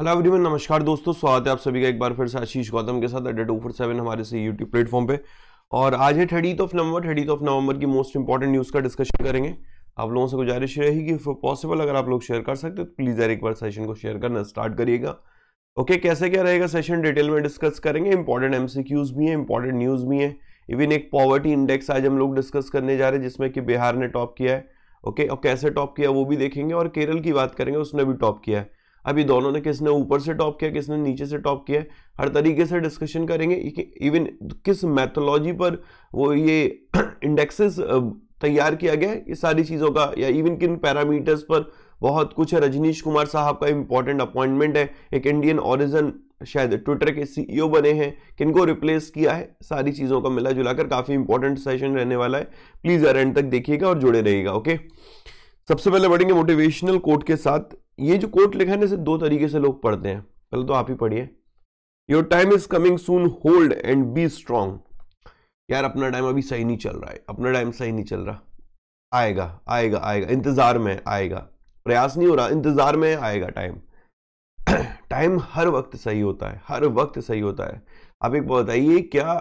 Hello everyone, नमस्कार दोस्तों, स्वागत है आप सभी का एक बार फिर से आशीष गौतम के साथ एडेट 247 हमारे से यूट्यूब प्लेटफॉर्म पे। और आज है 30th ऑफ नवंबर की मोस्ट इंपॉर्टेंट न्यूज़ का डिस्कशन करेंगे। आप लोगों से गुजारिश रहेगी कि इफ पॉसिबल अगर आप लोग शेयर कर सकते हो तो प्लीज़ यार एक बार सेशन को शेयर करना स्टार्ट करिएगा। ओके, कैसे क्या रहेगा सेशन डिटेल में डिस्कस करेंगे। इंपॉर्टेंट MCQs भी हैं, इंपॉर्टेंट न्यूज़ भी हैं, इवन एक पॉवर्टी इंडेक्स आज हम लोग डिस्कस करने जा रहे हैं जिसमें कि बिहार ने टॉप किया है। ओके, और कैसे टॉप किया वो भी देखेंगे, और केरल की बात करेंगे, उसने भी टॉप किया है। अभी दोनों ने, किसने ऊपर से टॉप किया, किसने नीचे से टॉप किया, हर तरीके से डिस्कशन करेंगे। इवन किस मेथोलॉजी पर वो ये इंडेक्सेस तैयार किया गया है, ये सारी चीज़ों का, या इवन किन पैरामीटर्स पर बहुत कुछ है। रजनीश कुमार साहब का इंपॉर्टेंट अपॉइंटमेंट है, एक इंडियन ओरिजिन शायद ट्विटर के CEO बने हैं, किनको रिप्लेस किया है, सारी चीज़ों का मिला जुलाकर काफ़ी इंपॉर्टेंट सेशन रहने वाला है। प्लीज़ एंड तक देखिएगा और जुड़े रहिएगा। ओके, सबसे पहले बढ़ेंगे मोटिवेशनल कोट के साथ। ये जो कोट लिखा है ना, सिर्फ दो तरीके से लोग पढ़ते हैं, पहले तो आप ही पढ़िए। Your time is coming soon, hold and be strong. यार अपना टाइम अभी सही नहीं चल रहा है, अपना टाइम सही नहीं चल रहा, आएगा आएगा आएगा, इंतजार में आएगा, प्रयास नहीं हो रहा, इंतजार में आएगा टाइम। टाइम हर वक्त सही होता है, हर वक्त सही होता है। आप एक बात बताइए, क्या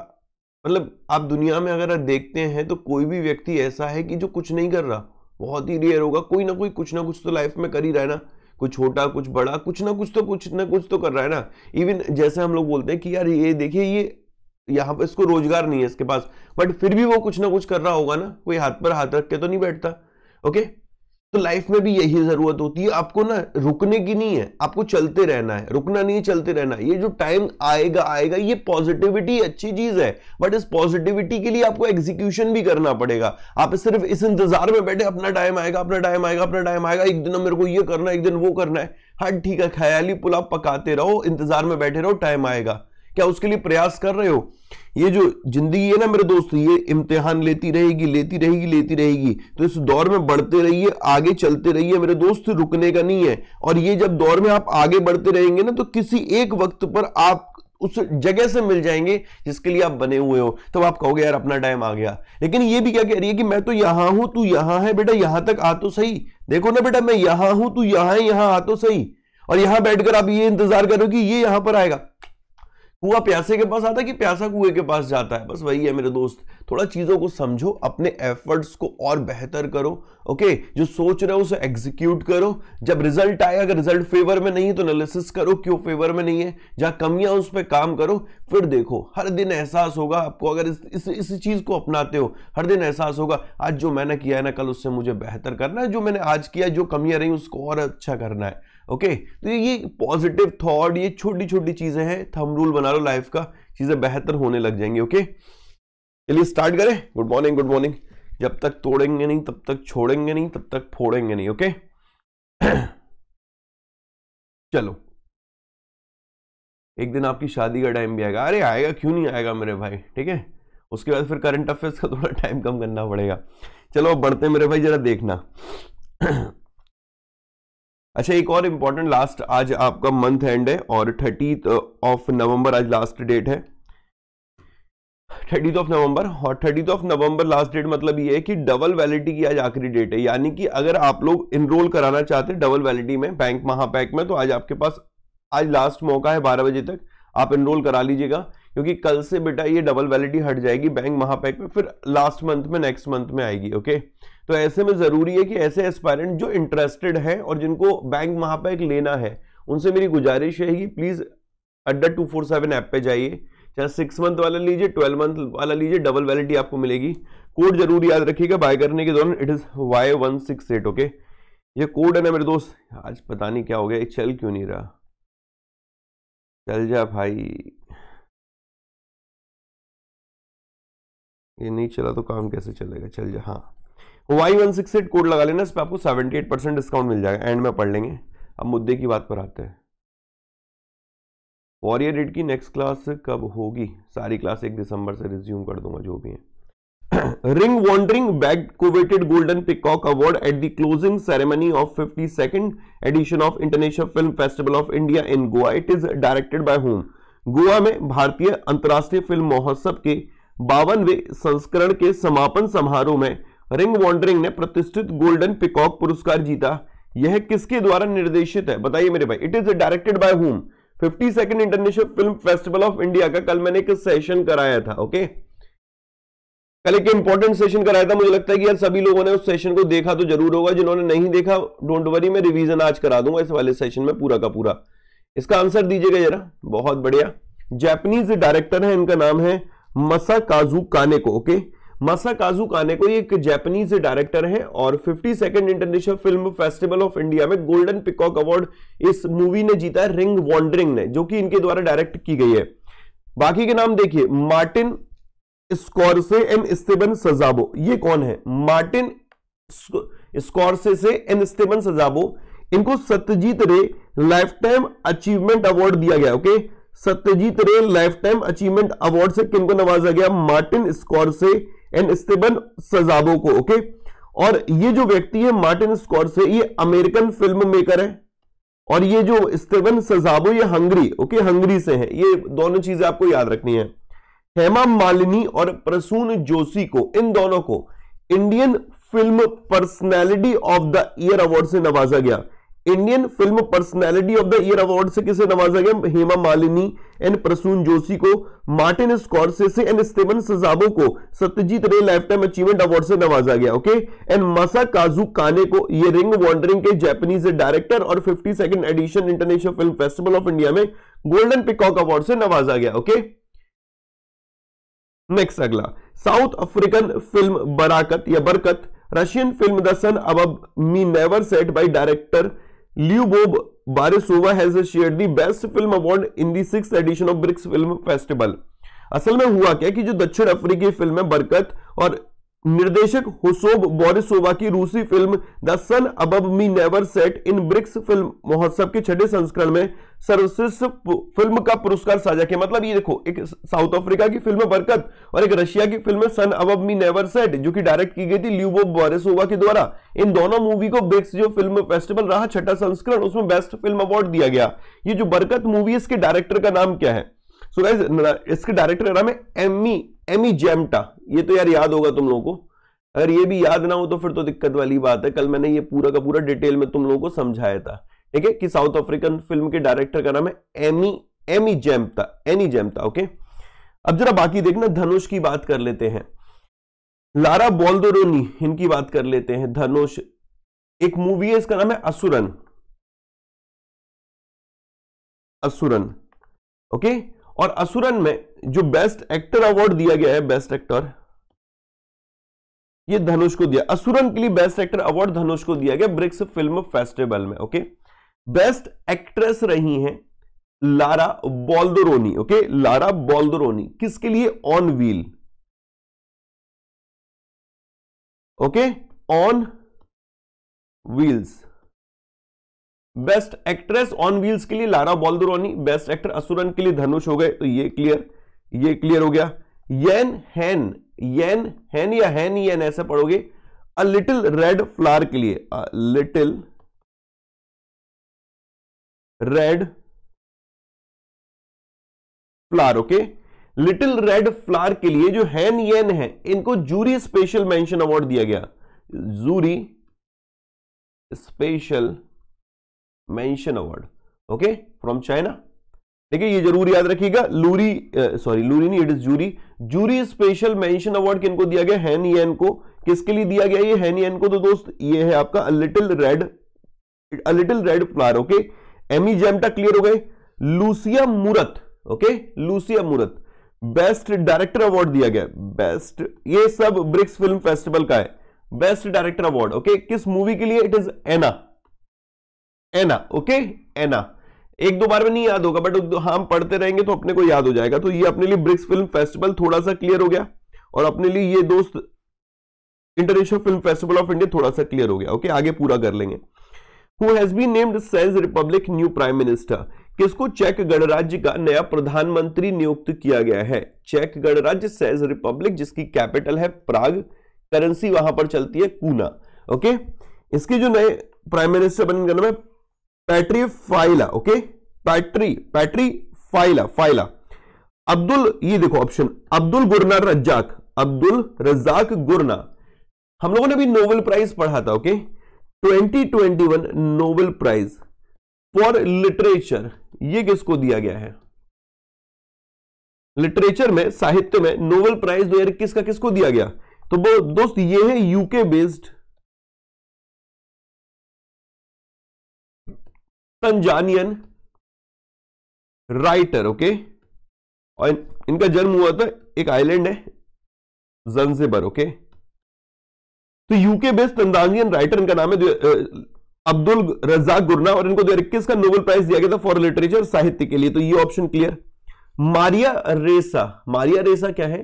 मतलब आप दुनिया में अगर देखते हैं तो कोई भी व्यक्ति ऐसा है कि जो कुछ नहीं कर रहा, बहुत ही रेयर होगा। कोई ना कोई कुछ ना कुछ तो लाइफ में कर ही रहा है ना, कुछ छोटा कुछ बड़ा, कुछ ना कुछ तो कर रहा है ना। इवन जैसे हम लोग बोलते हैं कि यार ये देखिए, ये यहाँ पर इसको रोजगार नहीं है इसके पास, बट फिर भी वो कुछ ना कुछ कर रहा होगा ना, कोई हाथ पर हाथ रख के तो नहीं बैठता। ओके, तो लाइफ में भी यही जरूरत होती है, आपको ना रुकने की नहीं है, आपको चलते रहना है, रुकना नहीं है, चलते रहना है। ये जो टाइम आएगा आएगा, ये पॉजिटिविटी अच्छी चीज है, बट इस पॉजिटिविटी के लिए आपको एग्जीक्यूशन भी करना पड़ेगा। आप सिर्फ इस इंतजार में बैठे अपना टाइम आएगा, अपना टाइम आएगा, अपना टाइम आएगा, एक दिन मेरे को ये करना है, एक दिन वो करना है, हाँ ठीक है, ख्याली पुलाव पकाते रहो, इंतजार में बैठे रहो, टाइम आएगा, क्या उसके लिए प्रयास कर रहे हो? ये जो जिंदगी है ना मेरे दोस्त, ये इम्तिहान लेती रहेगी, लेती रहेगी, लेती रहेगी। तो इस दौर में बढ़ते रहिए, आगे चलते रहिए मेरे दोस्त, रुकने का नहीं है। और ये जब दौर में आप आगे बढ़ते रहेंगे ना, तो किसी एक वक्त पर आप उस जगह से मिल जाएंगे जिसके लिए आप बने हुए हो, तब आप कहोगे यार अपना टाइम आ गया। लेकिन ये भी क्या कह रही है कि मैं तो यहाँ हूं, तू यहाँ है, बेटा यहाँ तक आ तो सही, देखो ना बेटा मैं यहाँ हूं, तू यहाँ है, यहाँ आ तो सही। और यहाँ बैठकर आप ये इंतजार करो कि ये यहाँ पर आएगा। कुआ प्यासे के पास आता है कि प्यासा कुएं के पास जाता है, बस वही है मेरे दोस्त। थोड़ा चीजों को समझो, अपने एफर्ट्स को और बेहतर करो। ओके, जो सोच रहे हो उसे एग्जीक्यूट करो। जब रिजल्ट आए, अगर रिजल्ट फेवर में नहीं है तो एनालिसिस करो क्यों फेवर में नहीं है, जहाँ कमियां उस पर काम करो, फिर देखो। हर दिन एहसास होगा आपको, अगर इस चीज को अपनाते हो, हर दिन एहसास होगा आज जो मैंने किया है ना, कल उससे मुझे बेहतर करना है, जो मैंने आज किया, जो कमियां रही उसको और अच्छा करना है। ओके, तो ये पॉजिटिव थॉट, ये छोटी छोटी चीजें हैं, थंब रूल बना लो लाइफ का, चीजें बेहतर होने लग जाएंगी। ओके, चलिए स्टार्ट करें। Good morning, good morning. जब तक तोड़ेंगे नहीं तब तक छोड़ेंगे नहीं, तब तक फोड़ेंगे नहीं। ओके चलो, एक दिन आपकी शादी का टाइम भी आएगा। अरे आएगा, क्यों नहीं आएगा मेरे भाई, ठीक है। उसके बाद फिर करंट अफेयर्स का थोड़ा टाइम कम करना पड़ेगा। चलो अब बढ़ते मेरे भाई, जरा देखना। अच्छा, एक और इम्पॉर्टेंट लास्ट, आज आपका मंथ एंड है और 30th ऑफ नवंबर आज लास्ट डेट है, 30th ऑफ नवंबर। और 30th of November last date मतलब ये है कि डबल वैलिडिटी की आज आखिरी डेट है, यानी कि अगर आप लोग इनरोल कराना चाहते हैं डबल वैलिडिटी में, बैंक महापैक में, तो आज आपके पास आज लास्ट मौका है, 12 बजे तक आप इनरोल करा लीजिएगा, क्योंकि कल से बेटा ये डबल वैलिडिटी हट जाएगी बैंक महापैक में, फिर लास्ट मंथ में, नेक्स्ट मंथ में आएगी। ओके, तो ऐसे में जरूरी है कि ऐसे एस्पायरेंट जो इंटरेस्टेड हैं और जिनको बैंक महापैक लेना है, उनसे मेरी गुजारिश रहेगी प्लीज अड्डा 247 ऐप पे जाइए, चाहे 6 मंथ वाला लीजिए, 12 मंथ वाला लीजिए, डबल वैलिडिटी आपको मिलेगी। कोड जरूर याद रखिएगा बाय करने के दौरान, इट इज Y168। ओके, ये कोड है ना मेरे दोस्त, आज पता नहीं क्या हो गया, चल क्यों नहीं रहा, चल जा भाई, ये नहीं चला तो काम कैसे चलेगा, चल जा। हाँ, Y168 कोड लगा लेना, इस पर आपको 78% डिस्काउंट मिल जाएगा। एंड में पढ़ लेंगे। अब मुद्दे की बात पर आते हैं। वॉरियर रेड की नेक्स्ट क्लास कब होगी? सारी क्लास 1 दिसंबर से रिज्यूम कर दूंगा जो भी है। Ring Wandering bag coveted golden peacock award at the closing ceremony of 52nd edition of International film festival of India in Goa. It is directed by whom. Goa में भारतीय अंतर्राष्ट्रीय फिल्म महोत्सव के 52वें संस्करण के समापन समारोह में रिंग वॉन्डरिंग ने प्रतिष्ठित गोल्डन पिकॉक पुरस्कार जीता। यह किसके द्वारा निर्देशित है? बताइए मेरे भाई। It is directed by whom? 52nd international film festival of India का कल मैंने एक सेशन कराया था। ओके, कल एक इंपॉर्टेंट सेशन कराया था, मुझे लगता है कि यार सभी लोगों ने उस सेशन को देखा तो जरूर होगा। जिन्होंने नहीं देखा डोंट वरी, मैं रिवीजन आज करा दूंगा इस वाले सेशन में पूरा का पूरा। इसका आंसर दीजिएगा जरा। बहुत बढ़िया, जापानीज डायरेक्टर है, इनका नाम है मसाकाजू कानेको। ओके, मसाकाजू कानेको ये एक जापानीज डायरेक्टर है और 52nd international film festival of India में गोल्डन पिकॉक अवार्ड इस मूवी ने जीता है, रिंग वॉन्डरिंग ने, जो कि इनके द्वारा डायरेक्ट की गई है। बाकी के नाम देखिए, Martin Scorsese and Steven Szabo. ये कौन है? Martin Scorsese and Steven Szabo. इनको सत्यजीत रे लाइफ टाइम अचीवमेंट अवार्ड दिया गया। ओके, सत्यजीत रे लाइफ टाइम अचीवमेंट अवार्ड से किनको नवाजा गया? Martin Scorsese and Steven Szabo को। ओके, और ये जो व्यक्ति है मार्टिन स्कॉर्सेसे, ये अमेरिकन फिल्म मेकर है और ये जो स्टीवन सजाबो ये हंगरी, ओके, हंगरी से है। ये दोनों चीजें आपको याद रखनी है। हेमा मालिनी और प्रसून जोशी को, इन दोनों को Indian film personality of the year award से नवाजा गया। Indian film personality of the year award से किसे नवाजा गया? हेमा मालिनी एंड प्रसून जोशी को। Martin Scorsese and Steven Szabo को सत्यजीत रे लाइफ टाइम अचीवमेंट अवार्ड से नवाजा गया। ओके, एंड मसाकाजू कानेको, ये रिंग वॉन्डरिंग के जापानीज डायरेक्टर और 52nd edition International film festival of India में गोल्डन पिकॉक अवार्ड से नवाजा गया। ओके, नेक्स्ट अगला, साउथ अफ्रीकन फिल्म बराकत या बरकत, Russian film the sun above me never set by director Lyubov Borisova has shared the best film award in the 6th edition of BRICS film festival. असल में हुआ क्या कि जो दक्षिण अफ्रीकी फिल्म है बरकत और निर्देशक हुसोब बोरिसोवा की रूसी film the sun above me never set in BRICS film महोत्सव के 6ठे संस्करण में सर्वश्रेष्ठ फिल्म का पुरस्कार साझा किया। मतलब ये देखो, एक साउथ अफ्रीका की फिल्म बरकत और एक रशिया की film sun above me never set जो कि डायरेक्ट की गई थी ल्यूबोव बोरिसोवा के द्वारा। इन दोनों मूवी को ब्रिक्स जो फिल्म फेस्टिवल रहा 6ठा संस्करण, उसमें बेस्ट फिल्म अवार्ड दिया गया। ये जो बरकत मूवी है इसके डायरेक्टर का नाम क्या है? So guys, इसके डायरेक्टर का नाम है एमी जेम्टा। ये तो यार याद होगा तुम लोगों को, अगर ये भी याद ना हो तो फिर तो दिक्कत वाली बात है। कल मैंने ये पूरा का पूरा डिटेल में तुम लोगों को समझाया था, ठीक है, कि साउथ अफ्रीकन फिल्म के डायरेक्टर का नाम है एनी जेम्टा। ओके, अब जरा बाकी देखना, धनुष की बात कर लेते हैं, लारा बोल्दोरोनी इनकी बात कर लेते हैं। धनुष एक मूवी है, इसका नाम है असुरन। ओके, और असुरन में जो बेस्ट एक्टर अवार्ड दिया गया है, बेस्ट एक्टर, ये धनुष को दिया। असुरन के लिए बेस्ट एक्टर अवार्ड धनुष को दिया गया ब्रिक्स फिल्म फेस्टिवल में। ओके, बेस्ट एक्ट्रेस रही हैं Lara Boldorini. Okay, Lara Boldorini किसके लिए? On wheel. Okay, on wheels best actress on wheels के लिए Lara Boldorini, best actor Asuran के लिए धनुष हो गए। तो ये क्लियर हो गया। हैनियन ऐसा पढ़ोगे। अ लिटिल रेड फ्लावर के लिए, a little red flower, okay, little red flower के लिए जो हैनियन है इनको जूरी स्पेशल मेंशन अवार्ड दिया गया, jury special mention award, okay, from China. ठीक है, ये जरूर याद रखिएगा। जूरी स्पेशल मेंशन अवार्ड किनको दिया गया? हैनियन को। किसके लिए दिया गया ये हैनियन को? तो दोस्त ये है आपका a little red flower. Okay, Amy जेम्टा clear हो गए। Lucia Murat best director award दिया गया, बेस्ट, ये सब ब्रिक्स फिल्म फेस्टिवल का है बेस्ट डायरेक्टर अवार्ड। ओके, किस मूवी के लिए? It is Anna. Okay, Anna एक दो बार में नहीं याद होगा, बट हम पढ़ते रहेंगे तो अपने को याद हो जाएगा। तो ये अपने लिए ब्रिक्स फिल्म फेस्टिवल थोड़ा सा क्लियर हो गया, और अपने लिए ये दोस्त international film festival of India थोड़ा सा क्लियर हो गया। ओके, आगे पूरा कर लेंगे। Who has been named Czech Republic new prime minister, किसको चेक गणराज्य का नया प्रधानमंत्री नियुक्त किया गया है? चेक गणराज्य सेज रिपब्लिक, जिसकी कैपिटल है प्राग, करेंसी वहां पर चलती है कूना। ओके, इसके जो नए प्राइम मिनिस्टर बनेंगे नाम है पैट्रीफाइला। ओके, पैट्रीफाइला अब्दुल, ये देखो ऑप्शन, अब्दुल रज़ाक गुरना। हम लोगों ने भी नोबेल प्राइज पढ़ा था। Okay, 2021 Nobel prize for literature ये किसको दिया गया है? लिटरेचर में, साहित्य में नोबेल प्राइज 2021 का किसको दिया गया? तो वो दोस्त ये है UK based Tanzanian writer, okay, और इनका जन्म हुआ था, एक आइलैंड है ज़ंजीबार, ओके। तो यूके बेस्ड तंजानियन राइटर, इनका नाम है अब्दुल रज़ाक गुरना, और इनको 2021 का नोबेल प्राइज दिया गया था फॉर लिटरेचर, साहित्य के लिए। तो ये ऑप्शन क्लियर। मारिया रेसा, मारिया रेसा क्या है?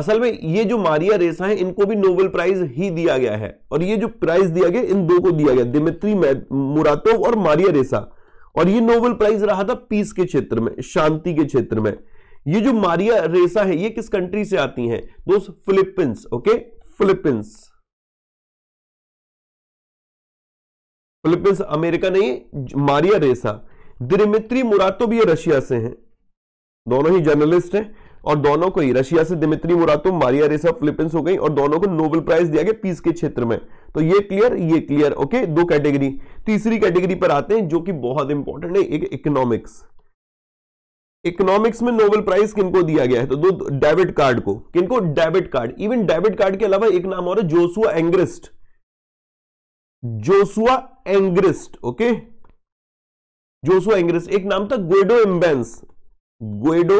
असल में ये जो मारिया रेसा है इनको भी नोबेल प्राइज ही दिया गया है, और ये जो प्राइज दिया गया इन दो को दिया गया, दिमित्री मुरातोव और मारिया रेसा, और ये नोबेल प्राइज रहा था पीस के क्षेत्र में, शांति के क्षेत्र में। ये जो मारिया रेसा है ये किस कंट्री से आती हैं दोस्त? Philippines, okay, Philippines. Philippines America नहीं, मारिया रेसा। दिमित्री मुरातोव ये रशिया से हैं, दोनों ही जर्नलिस्ट हैं, और दोनों को ही रशिया से Dmitry Muratov, Maria Ressa Philippines हो गई, और दोनों को नोबेल प्राइज दिया गया पीस के क्षेत्र में। तो ये क्लियर, ये क्लियर, ओके। दो कैटेगरी। तीसरी कैटेगरी पर आते हैं जो कि बहुत इंपॉर्टेंट है, एक इकोनॉमिक्स। इकोनॉमिक्स में नोबेल प्राइज किनको दिया गया है? तो दो, डेविड कार्ड को। किनको? David Card. Even David Card के अलावा एक नाम और है, Joshua Angrist, Joshua Angrist, okay, Joshua Angrist. एक नाम था गुएडो इम्बेंस, गुएडो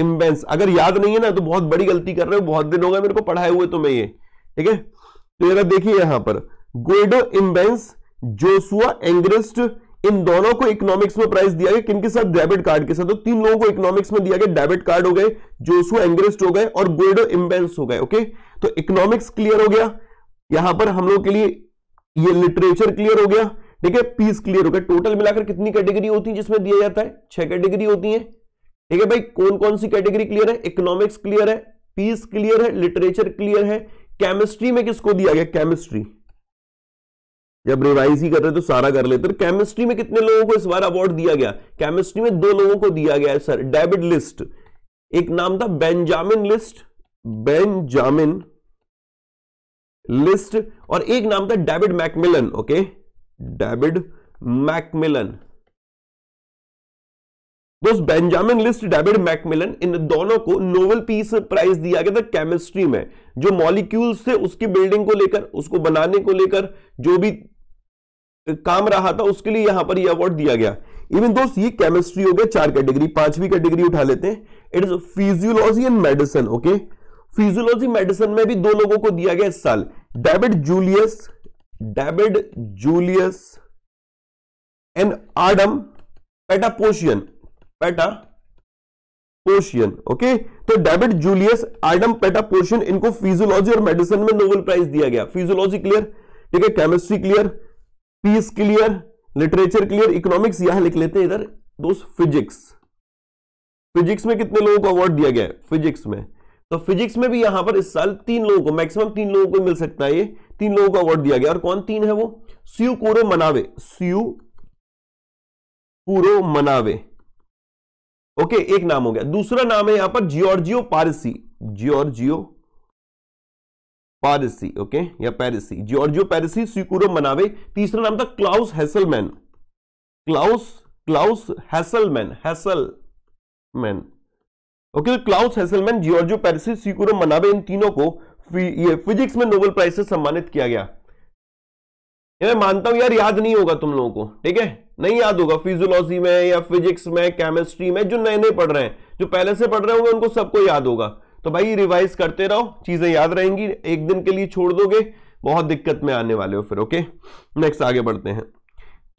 इम्बेंस। अगर याद नहीं है ना तो बहुत बड़ी गलती कर रहे हो, बहुत दिन हो गए मेरे को पढ़ाए हुए तुम्हें ये, ठीक है। तो जरा देखिए यहां पर, गुएडो इम्बेंस, जोसुआ एंग्रिस्ट, इन दोनों को इकोनॉमिक्स में प्राइज दिया गया। किनके साथ? डेविड कार्ड के साथ। तो तीन लोगों को इकोनॉमिक्स में दिया गया, डेविड कार्ड हो गए, जोसुआ एंग्रिस्ट हो गए, और गुएडो इम्बेंस हो गए, ओके। तो इकोनॉमिक्स क्लियर हो गया यहां पर हम लोग के लिए, ये लिटरेचर क्लियर हो गया, ठीक है, पीस क्लियर हो गया। टोटल मिलाकर कितनी कैटेगरी होती है जिसमें दिया जाता है? 6 कैटेगरी होती है, ठीक है भाई। कौन कौन सी कैटेगरी क्लियर है? इकोनॉमिक्स क्लियर है, पीस क्लियर है, लिटरेचर क्लियर है। केमिस्ट्री में किसको दिया गया? केमिस्ट्री, जब रिवाइज ही कर रहे तो सारा कर लेते। केमिस्ट्री में कितने लोगों को इस बार अवार्ड दिया गया? केमिस्ट्री में 2 लोगों को दिया गया है सर। डेविड लिस्ट, एक नाम था बेंजामिन लिस्ट, बेंजामिन लिस्ट, और एक नाम था David MacMillan, okay, David MacMillan. दोस्त बेंजामिन लिस्ट, डेविड मैकमिलन, इन दोनों को नोबेल पीस प्राइज दिया गया था केमिस्ट्री में। जो मॉलिक्यूल्स थे उसकी बिल्डिंग को लेकर, उसको बनाने को लेकर जो भी काम रहा था उसके लिए यहां पर यह अवार्ड दिया गया। इवन दोस्त ये केमिस्ट्री हो गया 4 कैटेगरी। 5वीं कैटेगरी उठा लेते हैं, it is physiology and medicine, okay. Physiology medicine में भी 2 लोगों को दिया गया इस साल, David Julius, David Julius and Ardem Patapoutian, Patapoutian, okay. तो डेविड जूलियस, आडम पेटापोशियन, इनको फिजियोलॉजी और मेडिसिन में नोबेल प्राइज दिया गया। फिजियोलॉजी क्लियर, ठीक है, chemistry clear, peace clear, literature clear. Economics यहां लिख लेते हैं इधर दोस्त, फिजिक्स। फिजिक्स में कितने लोगों को अवार्ड दिया गया है? फिजिक्स में, तो फिजिक्स में भी यहां पर इस साल 3 लोगों को, मैक्सिमम 3 लोगों को मिल सकता है, ये 3 लोगों को अवार्ड दिया गया। और कौन 3 है वो? स्यूकुरो मनावे, स्यूकुरो मनावे, ओके, एक नाम हो गया। दूसरा नाम है यहां पर Giorgio Parisi, Giorgio Parisi, okay, या Parisi, Giorgio Parisi, Syukuro Manabe. तीसरा नाम था Klaus Hasselmann, Klaus Hasselmann, Hasselmann, okay. Klaus Hasselmann, Giorgio Parisi, Syukuro Manabe, इन तीनों को ये फिजिक्स में नोबेल प्राइज से सम्मानित किया गया। मैं मानता हूं यार याद नहीं होगा तुम लोगों को, ठीक है, नहीं याद होगा। फिजियोलॉजी में या फिजिक्स में, केमिस्ट्री में, जो नए नए पढ़ रहे हैं, जो पहले से पढ़ रहे होंगे उनको सबको याद होगा। तो भाई रिवाइज करते रहो, चीजें याद रहेंगी। एक दिन के लिए छोड़ दोगे बहुत दिक्कत में आने वाले हो फिर, ओके। नेक्स्ट आगे बढ़ते हैं।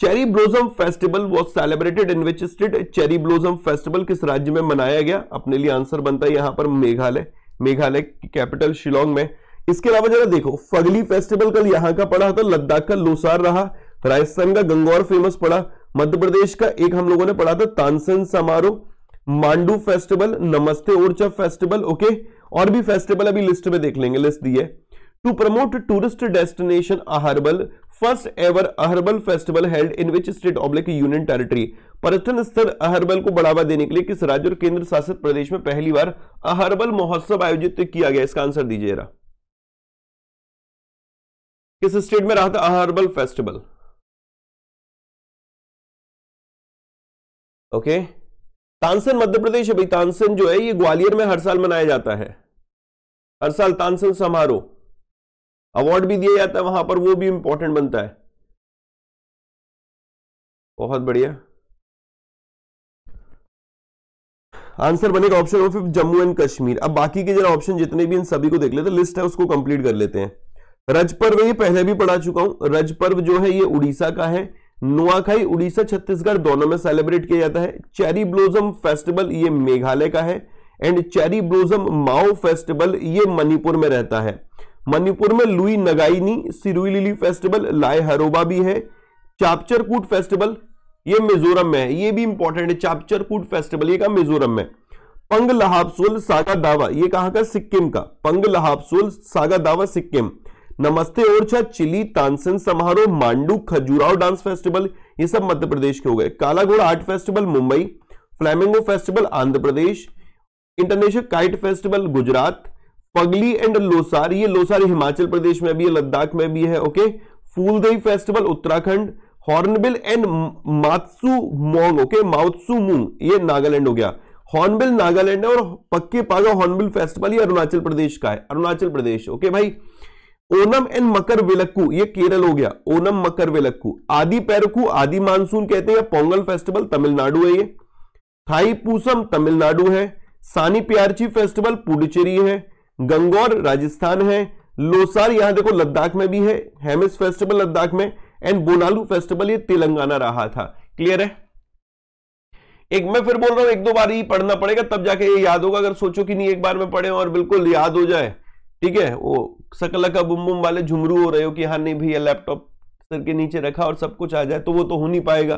Cherry blossom festival was celebrated in which state? Cherry blossom festival किस राज्य में मनाया गया? अपने लिए आंसर बनता है यहां पर मेघालय, मेघालय की कैपिटल शिलोंग में। इसके अलावा जरा देखो, फगली फेस्टिवल कल यहां का पड़ा था, लद्दाख का लोसार रहा, राजस्थान का गंगौर फेमस पड़ा, मध्य प्रदेश का एक हम लोगों ने पढ़ा था तानसेन समारोह, मांडू फेस्टिवल, नमस्ते ओरछा फेस्टिवल, ओके। और भी फेस्टिवल अभी लिस्ट में देख लेंगे, लिस्ट दी है। To promote tourist destination Aharbal, first ever Aharbal festival held in which state oblique union territory? पर्यटन स्थल अहरबल को बढ़ावा देने के लिए किस राज्य और केंद्र शासित प्रदेश में पहली बार अहरबल महोत्सव आयोजित किया गया? इसका आंसर दीजिए। किस स्टेट में रहा था herbal festival? Okay, Tansen Madhya Pradesh है भाई। तानसेन जो है ये ग्वालियर में हर साल मनाया जाता है, हर साल तानसेन समारोह, अवार्ड भी दिया जाता है वहां पर, वो भी इंपॉर्टेंट बनता है। बहुत बढ़िया आंसर बनेगा option number 5 Jammu and Kashmir. अब बाकी के जरा ऑप्शन जितने भी इन सभी को देख लेते हैं, लिस्ट है उसको कंप्लीट कर लेते हैं। रज पर्व ये पहले भी पढ़ा चुका हूं, रज पर्व जो है ये उड़ीसा का है। नुआखाई उड़ीसा छत्तीसगढ़ दोनों में सेलिब्रेट किया जाता है। चेरी ब्लॉसम फेस्टिवल ये मेघालय का है and cherry blossom Mao festival ये मणिपुर में रहता है। मणिपुर में लुई नगाइनी सिरुइलिली फेस्टिवल लाय हरोबा भी है। चापचरकूट फेस्टिवल ये मिजोरम में है, ये भी इंपॉर्टेंट है। चापचरकूट फेस्टिवल ये का मिजोरम में। पंग लहाबसोल सागा दावा ये कहां का? सिक्किम का। पंग लहाबसोल सागा दावा सिक्किम। नमस्ते ओरछा चिली, तानसेन समारोह, मांडू, खजुराहो डांस फेस्टिवल ये सब मध्य प्रदेश के हो गए। Kala Ghoda art festival Mumbai, flamingo festival Andhra Pradesh, international kite festival Gujarat, Pagli and Losar ये लोसार हिमाचल प्रदेश में भी है, लद्दाख में भी है। Okay, Phooldei festival Uttarakhand, hornbill and Moatsu Mong, okay Moatsu Mong ये नागालैंड हो गया। हॉर्नबिल नागालैंड है और पक्के पागा हॉर्नबिल फेस्टिवल ये अरुणाचल प्रदेश का है, अरुणाचल प्रदेश। ओके भाई, ओनम एंड मकर विलक्कू ये केरल हो गया। ओनम मकर विलक्कू, आदि पेरकू आदि मानसून कहते हैं, पोंगल फेस्टिवल तमिलनाडु है ये, थाई पूसम तमिलनाडु है, सानी प्यारची फेस्टिवल पुडुचेरी है, गंगौर राजस्थान है, लोसार यहां देखो लद्दाख में भी है, हेमिस फेस्टिवल लद्दाख में, एंड बोनालू फेस्टिवल ये तेलंगाना रहा था। क्लियर है? एक मैं फिर बोल रहा हूं, एक दो बार ही पढ़ना पड़ेगा तब जाके ये याद होगा। अगर सोचो कि नहीं एक बार में पढ़े और बिल्कुल याद हो जाए, ठीक है, वो सकला का बुम बुम वाले झुमरू हो रहे हो कि हाँ नहीं भैया लैपटॉप सर के नीचे रखा और सब कुछ आ जाए, तो वो तो हो नहीं पाएगा।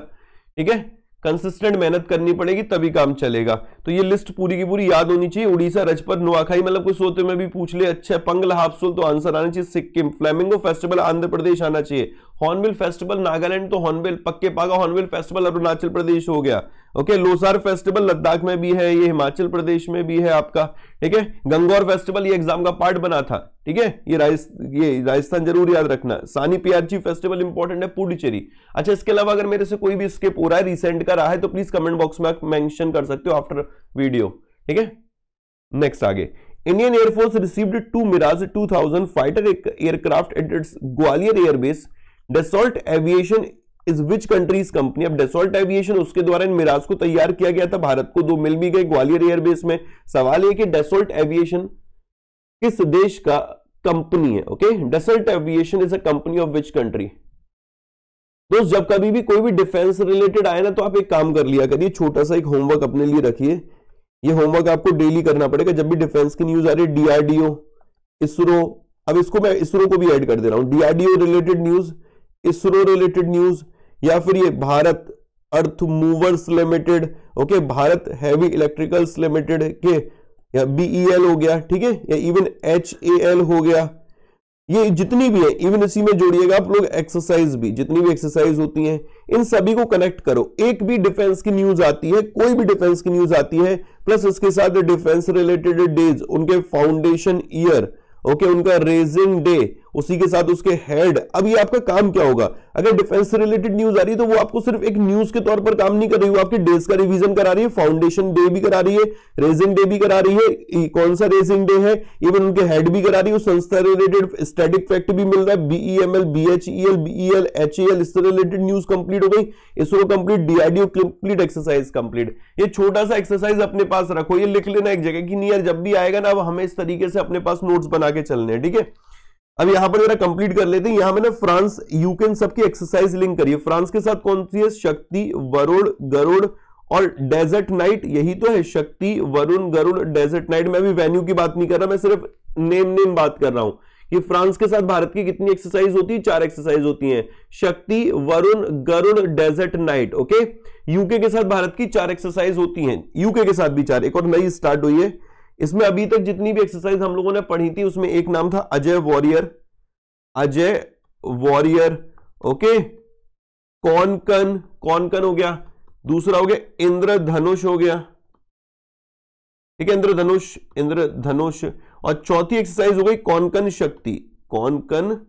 ठीक है, कंसिस्टेंट मेहनत करनी पड़ेगी तभी काम चलेगा। तो ये लिस्ट पूरी की पूरी याद होनी चाहिए। उड़ीसा, रजपर, नुआखाई मतलब कुछ सोते में भी पूछ ले, अच्छा पंग लहाबसोल तो आंसर आना चाहिए सिक्किम, फ्लेमिंगो फेस्टिवल आंध्र प्रदेश आना चाहिए, हॉर्नबिल फेस्टिवल नागालैंड, तो हॉर्नबिल पक्के पागा हॉर्नबिल फेस्टिवल अरुणाचल प्रदेश हो गया। ओके, लोसार फेस्टिवल लद्दाख में भी है, ये हिमाचल प्रदेश में भी है आपका। ठीक है, गंगौर फेस्टिवल ये एग्जाम का पार्ट बना था। ठीक है, ये राजस्थान जरूर याद रखना। सानी पियारची फेस्टिवल इंपॉर्टेंट है, पुडुचेरी। अच्छा, इसके अलावा अगर मेरे से कोई भी स्किप हो रहा है, रिसेंट का रहा है, तो प्लीज कमेंट बॉक्स में आप मेंशन कर सकते हो आफ्टर वीडियो। ठीक है, नेक्स्ट आगे। Indian air force received 2 Mirage 2000 fighter aircraft at its Gwalior airbase. Dassault aviation is which country's company? अब डेसॉल्ट एविएशन उसके द्वारा इन मिराज को तैयार किया गया था, भारत को 2 मिल भी गए ग्वालियर एयरबेस में। सवाल है कि डेसॉल्ट एविएशन किस देश का कंपनी है? Okay, Dassault aviation is a company of which country? दोस्त, जब कभी भी कोई भी डिफेंस रिलेटेड आए ना, तो आप एक काम कर लिया करिए, छोटा सा एक होमवर्क अपने लिए रखिए। ये होमवर्क आपको डेली करना पड़ेगा जब भी डिफेंस की न्यूज आ रही है। डीआरडीओ, इसरो, अब इसको मैं इसरो को भी ऐड कर दे रहा हूं, DRDO related news, ISRO related news, या फिर ये भारत अर्थ movers limited, okay, Bharat heavy electricals limited के, या बीईएल हो गया, ठीक है, या इवन एचएएल हो गया, ये जितनी भी है, इवन इसी में जोड़िएगा आप लोग एक्सरसाइज भी, जितनी भी एक्सरसाइज होती हैं, इन सभी को कनेक्ट करो। एक भी डिफेंस की न्यूज आती है, कोई भी डिफेंस की न्यूज आती है, प्लस उसके साथ डिफेंस रिलेटेड डेज, उनके फाउंडेशन ईयर, ओके, उनका रेजिंग डे, उसी के साथ उसके हेड। अब ये आपका काम क्या होगा? अगर डिफेंस रिलेटेड न्यूज आ रही है तो वो आपको सिर्फ एक न्यूज के तौर पर काम नहीं कर रही, वो आपके डेज का रिवीजन करा रही है, फाउंडेशन डे भी करा रही है, रेजिंग डे भी करा रही है, कौन सा रेजिंग डे है, इवन उनके हेड भी करा रही है, संस्था रिलेटेड स्टैटिक फैक्ट भी मिल रहा है, बीईएमएल, बीएचईएल, बीईएल, एचईएल, इससे रिलेटेड न्यूज कंप्लीट हो गई, ISRO complete, DRDO complete, exercise complete. ये छोटा सा एक्सरसाइज अपने पास रखो, ये लिख लेना एक जगह कि नहीं यार जब भी आएगा ना अब हमें इस तरीके से अपने पास नोट्स बना के चलने हैं। ठीक है, अब यहां पर जरा कंप्लीट कर लेते हैं। यहां मैंने फ्रांस, यूके इन सबकी एक्सरसाइज लिंक करी है। फ्रांस के साथ कौन सी है? शक्ति, वरुण, गरुड़ और डेजर्ट नाइट, यही तो है, शक्ति, वरुण, गरुड़, डेजर्ट नाइट। मैं भी वेन्यू की बात नहीं कर रहा, मैं सिर्फ नेम बात कर रहा हूं कि फ्रांस के साथ भारत की कितनी एक्सरसाइज होती है। 4 एक्सरसाइज होती है, Shakti, Varun, Garuda, Desert Knight. Okay, UK के साथ भारत की 4 एक्सरसाइज होती है, यूके के साथ भी 4, एक और नई स्टार्ट हुई है। इसमें अभी तक जितनी भी एक्सरसाइज हम लोगों ने पढ़ी थी उसमें एक नाम था Ajay warrior, Ajay warrior, okay, Konkan, Konkan हो गया, दूसरा हो गया इंद्रधनुष हो गया, ठीक है, इंद्रधनुष, इंद्रधनुष, और चौथी एक्सरसाइज हो गई कौनकन शक्ति, कौनकन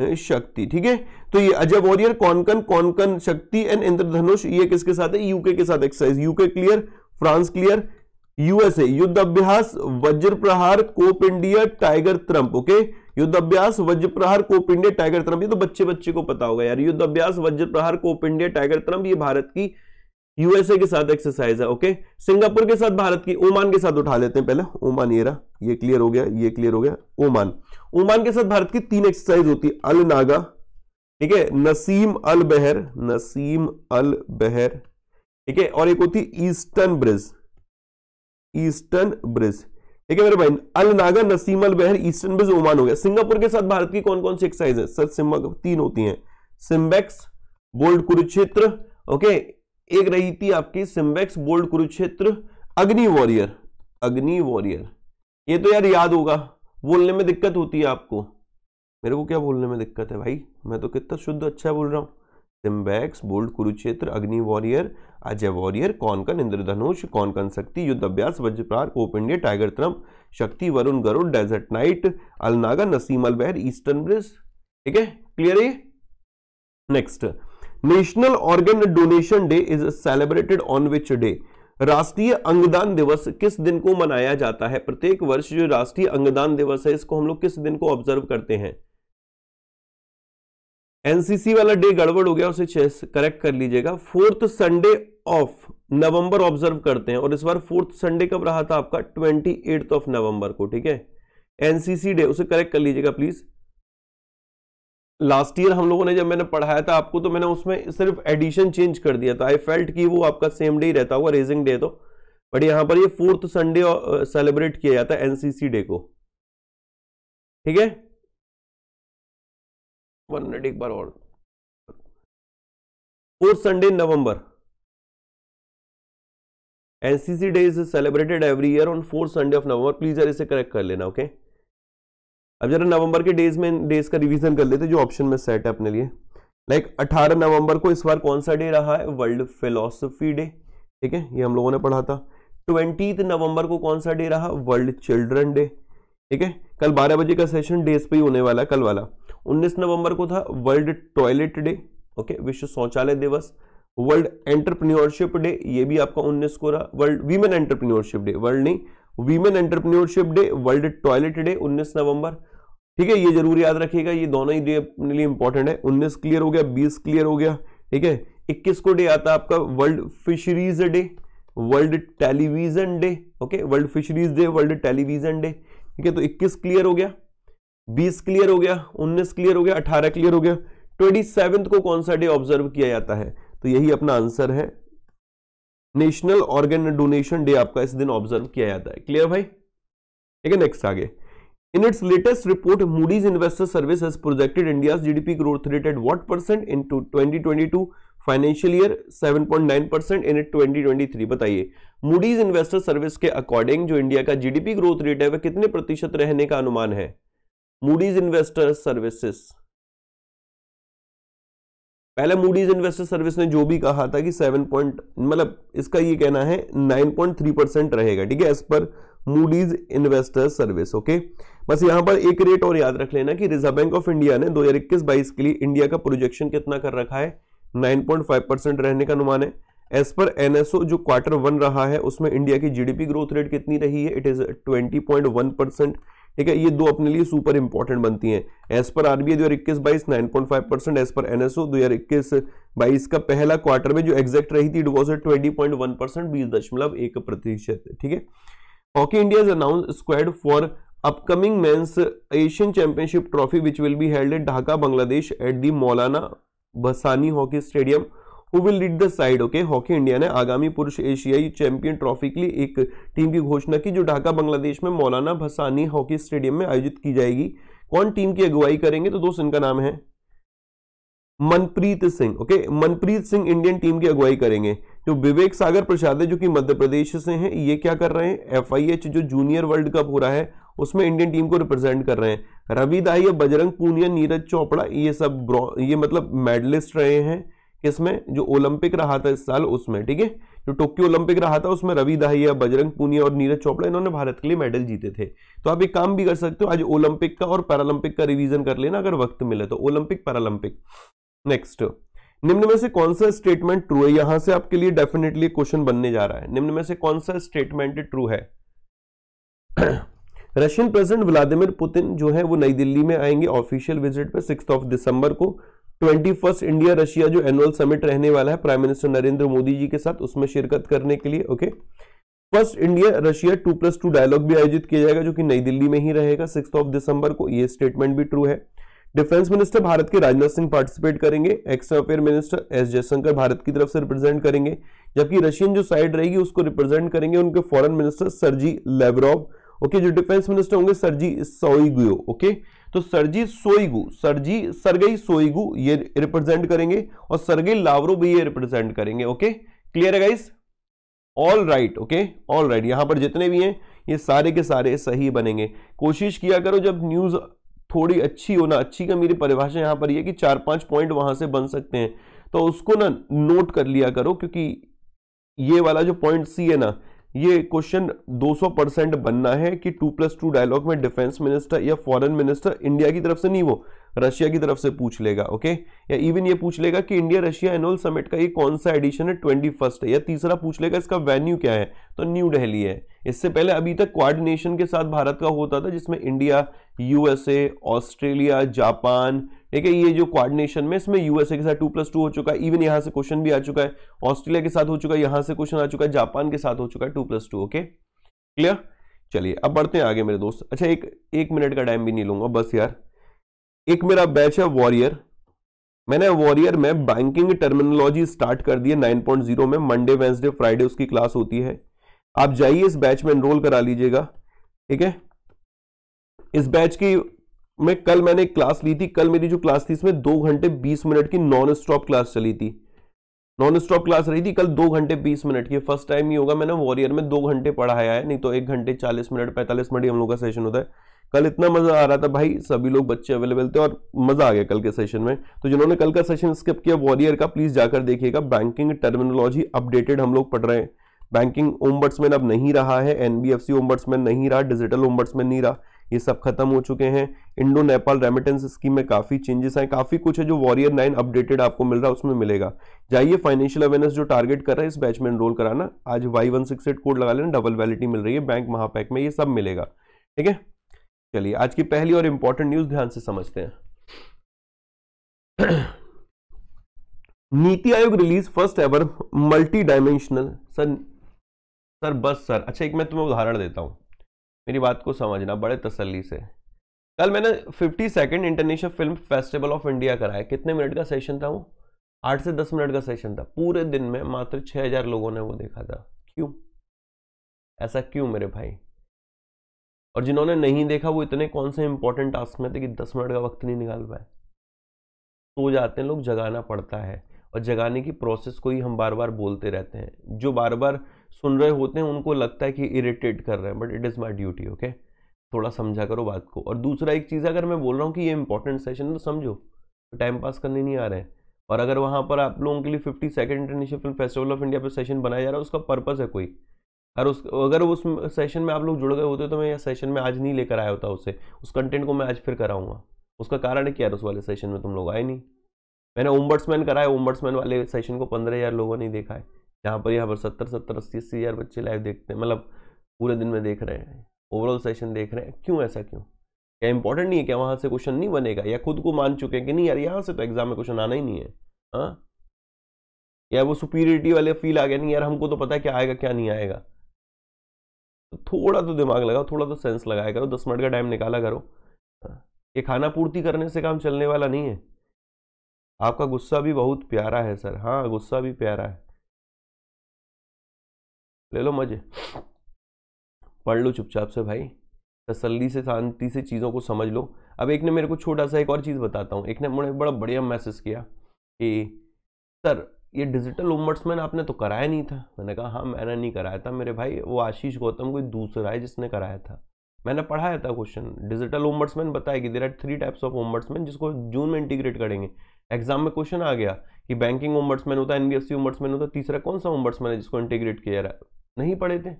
शक्ति। ठीक है, तो ये अजब वॉरियर, कॉनकन शक्ति एंड इंद्रधनुष, ये किसके साथ है? यूके के साथ exercise. UK clear, France clear, USA Yudh Abhyas Vajra Prahar Cope India Tiger Triumph. Okay, Yudh Abhyas Vajra Prahar Cope India Tiger Trump, ये तो बच्चे बच्चे को पता होगा यार। युद्ध Abhyas Vajra Prahar Cope India Tiger Trump, ये भारत की यूएसए के साथ एक्सरसाइज है। ओके, सिंगापुर के साथ भारत की, ओमान के साथ उठा लेते हैं पहले। ओमान ये रहा, ये क्लियर हो गया, ये क्लियर हो गया। ओमान के साथ भारत की 3 एक्सरसाइज होती है, अल नागा, ठीक है, नसीम अल बहर, ठीक है, और एक होती है ईस्टर्न ब्रिज। ठीक है मेरे भाई, अल नागा, नसीम अल बहर, ईस्टर्न ब्रिज, ओमान हो गया। सिंगापुर के साथ भारत की कौन कौन सी एक्सरसाइज है सर? 3 होती हैं, सिम्बेक्स, बोल्ड कुरुक्षेत्र, ओके, एक रही थी आपकी SIMBEX, Bold Kurukshetra, Agni warrior, ये तो यार याद होगा, बोलने में दिक्कत होती है आपको। मेरे को क्या बोलने में दिक्कत है भाई, मैं तो कितना शुद्ध अच्छा बोल रहा हूँ। SIMBEX, Bold Kurukshetra, Agni warrior, Ajay warrior, Konkan, Indradhanush, Konkan Shakti, Yudh Abhyas Vajraprahar Cope India Tiger Triumph, Shakti Varun Garuda, Desert Knight, अलनागा, Naseem Al Bahr, eastern bridge. ठीक है, क्लियर है। Next, national organ donation day is celebrated on which day? राष्ट्रीय अंगदान दिवस किस दिन को मनाया जाता है? प्रत्येक वर्ष जो राष्ट्रीय अंगदान दिवस है, इसको हम लोग किस दिन को ऑब्जर्व करते हैं? एनसीसी वाला डे गड़बड़ हो गया, उसे करेक्ट कर लीजिएगा। 4th Sunday of November observe करते हैं, और इस बार 4th संडे कब रहा था आपका? 28 ऑफ नवंबर को। ठीक है, एनसीसी डे, उसे करेक्ट कर लीजिएगा प्लीज। लास्ट ईयर हम लोगों ने, जब मैंने पढ़ाया था आपको, तो मैंने उसमें सिर्फ एडिशन चेंज कर दिया था। आई फेल्ट कि वो आपका सेम डे ही रहता होगा, रेजिंग डे तो, बट यहाँ पर ये 4th संडे सेलिब्रेट किया जाता है एनसीसी डे को। ठीक है, 1 मिनट, एक बार और, 4th Sunday November, NCC day is celebrated every year on 4th Sunday of November. Please यार इसे करेक्ट कर लेना। ओके, अब जरा नवंबर के डेज का रिवीजन कर लेते हैं जो ऑप्शन में सेट है अपने लिए। लाइक 18 नवंबर को इस बार कौन सा डे रहा है? World philosophy day. ठीक है, ये हम लोगों ने पढ़ा था। 20 नवंबर को कौन सा डे रहा? World children day. ठीक है, कल 12 बजे का सेशन डेज पे ही होने वाला है, कल वाला। 19 नवंबर को था वर्ल्ड टॉयलेट डे, ओके, विश्व शौचालय दिवस। वर्ल्ड एंटरप्रेन्योरशिप डे, ये भी आपका 19 को रहा। World women entrepreneurship day, women entrepreneurship day, world toilet day 19 November. ठीक है, ये जरूर याद रखिएगा, ये दोनों ही डे अपने लिए इंपॉर्टेंट है। 19 क्लियर हो गया, 20 क्लियर हो गया। ठीक है, 21 को डे आता है आपका world fisheries day, world television day. Okay, world fisheries day, world television day. ठीक है, तो 21 क्लियर हो गया, 20 क्लियर हो गया, 19 क्लियर हो गया, 18 क्लियर हो गया। 27 को कौन सा डे ऑब्जर्व किया जाता है? तो यही अपना आंसर है, नेशनल ऑर्गन डोनेशन डे आपका इस दिन ऑब्जर्व किया जाता है। क्लियर भाई, ठीक है। नेक्स्ट आगे, in its latest report Moody's investor service has projected India's GDP growth rate at what percent in 2022 financial year? 7.9% in 2023। बताइए, मूडीज इन्वेस्टर सर्विस के अकॉर्डिंग जो इंडिया का जीडीपी ग्रोथ रेट है वह कितने प्रतिशत रहने का अनुमान है? मूडीज इन्वेस्टर सर्विसेज, पहले मूडीज इन्वेस्टर सर्विस ने जो भी कहा था कि इसका ये कहना है 9.3% रहेगा। ठीक है, as per Moody's investor service. Okay, बस यहाँ पर एक रेट और याद रख लेना कि रिजर्व बैंक ऑफ इंडिया ने 2021-22 के लिए इंडिया का प्रोजेक्शन कितना कर रखा है? 9.5% रहने का अनुमान है। एज पर एनएसओ जो Q1 रहा है उसमें इंडिया की जीडीपी ग्रोथ रेट कितनी रही है? It is 20.1%। ठीक है, ये दो अपने लिए सुपर इंपॉर्टेंट बनती हैं। As per RBI 2021-22 9.5%, as per NSO 2021-22 का पहला क्वार्टर में जो एग्जैक्ट रही थी इट वॉज 20.1%, 20.1%। ठीक है, hockey India is announce squad for upcoming men's Asian championship trophy which will be held in Dhaka, Bangladesh at the Maulana भसानी hockey stadium. Who will lead the side? Okay, hockey India ने आगामी पुरुष एशियाई champion trophy के लिए एक team की घोषणा की जो ढाका, बांग्लादेश में मौलाना भसानी हॉकी स्टेडियम में आयोजित की जाएगी। कौन टीम की अगुवाई करेंगे? तो दोस्त, इनका नाम है Manpreet Singh. Okay, Manpreet Singh Indian team की अगुवाई करेंगे। जो विवेक सागर प्रसाद है जो कि मध्य प्रदेश से हैं, ये क्या कर रहे हैं? FIH जो जूनियर वर्ल्ड कप हो रहा है उसमें इंडियन टीम को रिप्रेजेंट कर रहे हैं। रवि दाहिया, बजरंग पूनिया, नीरज चोपड़ा, ये सब मेडलिस्ट रहे हैं इसमें जो ओलंपिक रहा था इस साल उसमें। ठीक है, जो टोक्यो ओलंपिक रहा था उसमें रवि दहिया, बजरंग पूनिया और नीरज चोपड़ा इन्होंने भारत के लिए मेडल जीते थे। तो आप एक काम भी कर सकते हो, आज ओलंपिक का और पैरालंपिक का रिवीजन कर लेना अगर वक्त मिले तो, ओलंपिक पैरालंपिक। नेक्स्ट, निम्न में से कौन सा स्टेटमेंट ट्रू है? यहां से आपके लिए डेफिनेटली क्वेश्चन बनने जा रहा है। निम्न में से कौन सा स्टेटमेंट ट्रू है? रशियन प्रेसिडेंट व्लादिमीर पुतिन जो है वो नई दिल्ली में आएंगे ऑफिशियल विजिट पे 6 दिसंबर को। 21st इंडिया रशिया जो एनुअल समिट रहने वाला है प्राइम मिनिस्टर नरेंद्र मोदी जी के साथ, उसमें शिरकत करने के लिए। Okay, first India Russia 2+2 dialogue भी आयोजित किया जाएगा जो कि नई दिल्ली में ही रहेगा 6 दिसंबर को। ये स्टेटमेंट भी ट्रू है। डिफेंस मिनिस्टर भारत के राजनाथ सिंह पार्टिसिपेट करेंगे। External affair minister S Jaishankar Bharat की तरफ से रिप्रेजेंट करेंगे, जबकि रशियन जो साइड रहेगी उसको रिप्रेजेंट करेंगे उनके foreign minister Sergey Lavrov. Okay, जो डिफेंस मिनिस्टर होंगे सर्जी सोइगु। ओके, तो सर्जी सर्गेई सोइगु ये रिप्रेजेंट करेंगे और सर्गेई लावरोव भी ये रिप्रेजेंट करेंगे। ओके, क्लियर है guys? All right. Okay, all right, यहां पर जितने भी हैं ये सारे के सारे सही बनेंगे। कोशिश किया करो जब न्यूज थोड़ी अच्छी हो ना, अच्छी का मेरी परिभाषा यहां पर ये कि 4-5 पॉइंट वहां से बन सकते हैं तो उसको ना नोट कर लिया करो, क्योंकि ये वाला जो पॉइंट सी है ना, ये क्वेश्चन 200% बनना है कि 2+2 डायलॉग में डिफेंस मिनिस्टर या फॉरेन मिनिस्टर इंडिया की तरफ से नहीं, वो रशिया की तरफ से पूछ लेगा। ओके, या इवन ये पूछ लेगा कि इंडिया रशिया एनुअल समिट का ये कौन सा एडिशन है, 21st है, या तीसरा पूछ लेगा इसका वेन्यू क्या है, तो न्यू दिल्ली है। इससे पहले अभी तक कोऑर्डिनेशन के साथ भारत का होता था जिसमें इंडिया, यूएसए, ऑस्ट्रेलिया, जापान, ठीक है, ये जो कोऑर्डिनेशन में इसमें यूएसए के साथ 2+2 हो चुका है, इवन यहाँ से क्वेश्चन भी आ चुका है, ऑस्ट्रेलिया के साथ हो चुका है, यहाँ से क्वेश्चन आ चुका है, जापान के साथ हो चुका है 2+2। Okay, clear? चलिए अब बढ़ते हैं आगे मेरे दोस्त। अच्छा, एक मिनट का टाइम भी नहीं लूंगा बस यार। एक मेरा बैच है वॉरियर, मैंने वॉरियर में बैंकिंग टर्मिनोलॉजी स्टार्ट कर दी है 9.0 में। मंडे, वेंसडे, फ्राइडे उसकी क्लास होती है। आप जाइए इस बैच में एनरोल करा लीजिएगा, ठीक है। इस बैच की कल मैंने क्लास ली थी, कल मेरी जो क्लास थी इसमें 2 घंटे 20 मिनट की नॉन स्टॉप क्लास चली थी, नॉन स्टॉप क्लास रही थी कल 2 घंटे 20 मिनट की। फर्स्ट टाइम ये होगा मैंने वॉरियर में 2 घंटे पढ़ाया है, नहीं तो 1 घंटे 40 मिनट 45 मिनट ही हम लोग का सेशन होता है। कल इतना मजा आ रहा था भाई, सभी लोग बच्चे अवेलेबल थे और मजा आ गया कल के सेशन में। तो जिन्होंने कल का सेशन स्किप किया वॉरियर का, प्लीज जाकर देखिएगा। बैंकिंग टर्मिनोलॉजी अपडेटेड हम लोग पढ़ रहे हैं। बैंकिंग ओम्बड्समैन अब नहीं रहा है, एनबीएफसी ओम्बड्समैन नहीं रहा, डिजिटल ओम्बड्समैन नहीं रहा, ये सब खत्म हो चुके हैं। इंडो नेपाल रेमिटेंस स्कीम में काफी चेंजेस हैं, काफी कुछ है जो वॉरियर 9 अपडेटेड आपको मिल रहा है उसमें मिलेगा। जाइए, फाइनेंशियल अवेयरनेस जो टारगेट कर रहा है इस बैच में एनरोल कराना। आज Y168 कोड लगा लेना, डबल वैलिडिटी मिल रही है, बैंक महापैक में ये सब मिलेगा, ठीक है। चलिए आज की पहली और इंपॉर्टेंट न्यूज ध्यान से समझते हैं। NITI Aayog release first ever multi dimensional. Sir बस सर, अच्छा एक मैं तुम्हें उदाहरण देता हूं, मेरी बात को समझना बड़े तसल्ली से। कल मैंने 52nd international film festival of India कराया। कितने मिनट का सेशन था वो? 8 से 10 मिनट का सेशन था। पूरे दिन में मात्र 6000 लोगों ने वो देखा था। क्यों ऐसा, क्यों मेरे भाई? और जिन्होंने नहीं देखा वो इतने कौन से इंपॉर्टेंट टास्क में थे कि 10 मिनट का वक्त नहीं निकाल पाए? सो जाते हैं लोग, जगाना पड़ता है। और जगाने की प्रोसेस को ही हम बार बार बोलते रहते हैं। जो बार बार सुन रहे होते हैं उनको लगता है कि इरिटेट कर रहे हैं, but it is my duty. Okay, थोड़ा समझा करो बात को। और दूसरा एक चीज़, अगर मैं बोल रहा हूँ कि ये इंपॉर्टेंट सेशन है तो समझो, तो टाइम पास करने नहीं आ रहे हैं। और अगर वहाँ पर आप लोगों के लिए 52nd international film festival of India पर सेशन बनाया जा रहा है, उसका पर्पज़ है कोई। और अगर उस सेशन में आप लोग जुड़ गए होते तो मैं यह सेशन में आज नहीं लेकर आया होता, उसे उस कंटेंट को मैं आज फिर कराऊंगा। उसका कारण है कि यार उस वाले सेशन में तुम लोग आए नहीं। मैंने ओम्बड्समैन कराया, ओम्बड्समैन वाले सेशन को 15,000 लोगों ने देखा है, यहाँ पर 70-80,000 बच्चे लाइव देखते हैं, मतलब पूरे दिन में देख रहे हैं, ओवरऑल सेशन देख रहे हैं। क्यों ऐसा क्यों? क्या इंपॉर्टेंट नहीं है क्या? वहाँ से क्वेश्चन नहीं बनेगा? या खुद को मान चुके हैं कि नहीं यार यहाँ से तो एग्जाम में क्वेश्चन आना ही नहीं है? हाँ, या वो सुपीरियरिटी वाले फील आ गया, नहीं यार हमको तो पता है क्या आएगा क्या नहीं आएगा। तो थोड़ा तो दिमाग लगाओ, थोड़ा तो सेंस लगाया करो, 10 मिनट का टाइम निकाला करो। ये खाना पूर्ति करने से काम चलने वाला नहीं है। आपका गुस्सा भी बहुत प्यारा है सर, हाँ गुस्सा भी प्यारा है, ले लो मजे, पढ़ लो चुपचाप से भाई, तसल्ली से, शांति से चीज़ों को समझ लो। अब एक ने मेरे को छोटा सा एक और चीज़ बताता हूँ, एक ने मुझे बड़ा बढ़िया मैसेज किया कि सर ये डिजिटल ओम्बड्समैन आपने तो कराया नहीं था। मैंने कहा हाँ मैंने नहीं कराया था मेरे भाई, वो आशीष गौतम कोई दूसरा है जिसने कराया था, मैंने पढ़ाया था क्वेश्चन। डिजिटल ओम्बड्समैन बताया कि there are 3 types of ombudsman, जिसको जून में इंटीग्रेट करेंगे। एग्जाम में क्वेश्चन आ गया कि बैंकिंग ओम्बर्ट्समैन होता है, NBFC ओम्बर्ट्समैन होता है, तीसरा कौन सा ओम्बर्ट्समैन है जिसको इंटीग्रेट किया जा रहा है। नहीं पढ़े थे?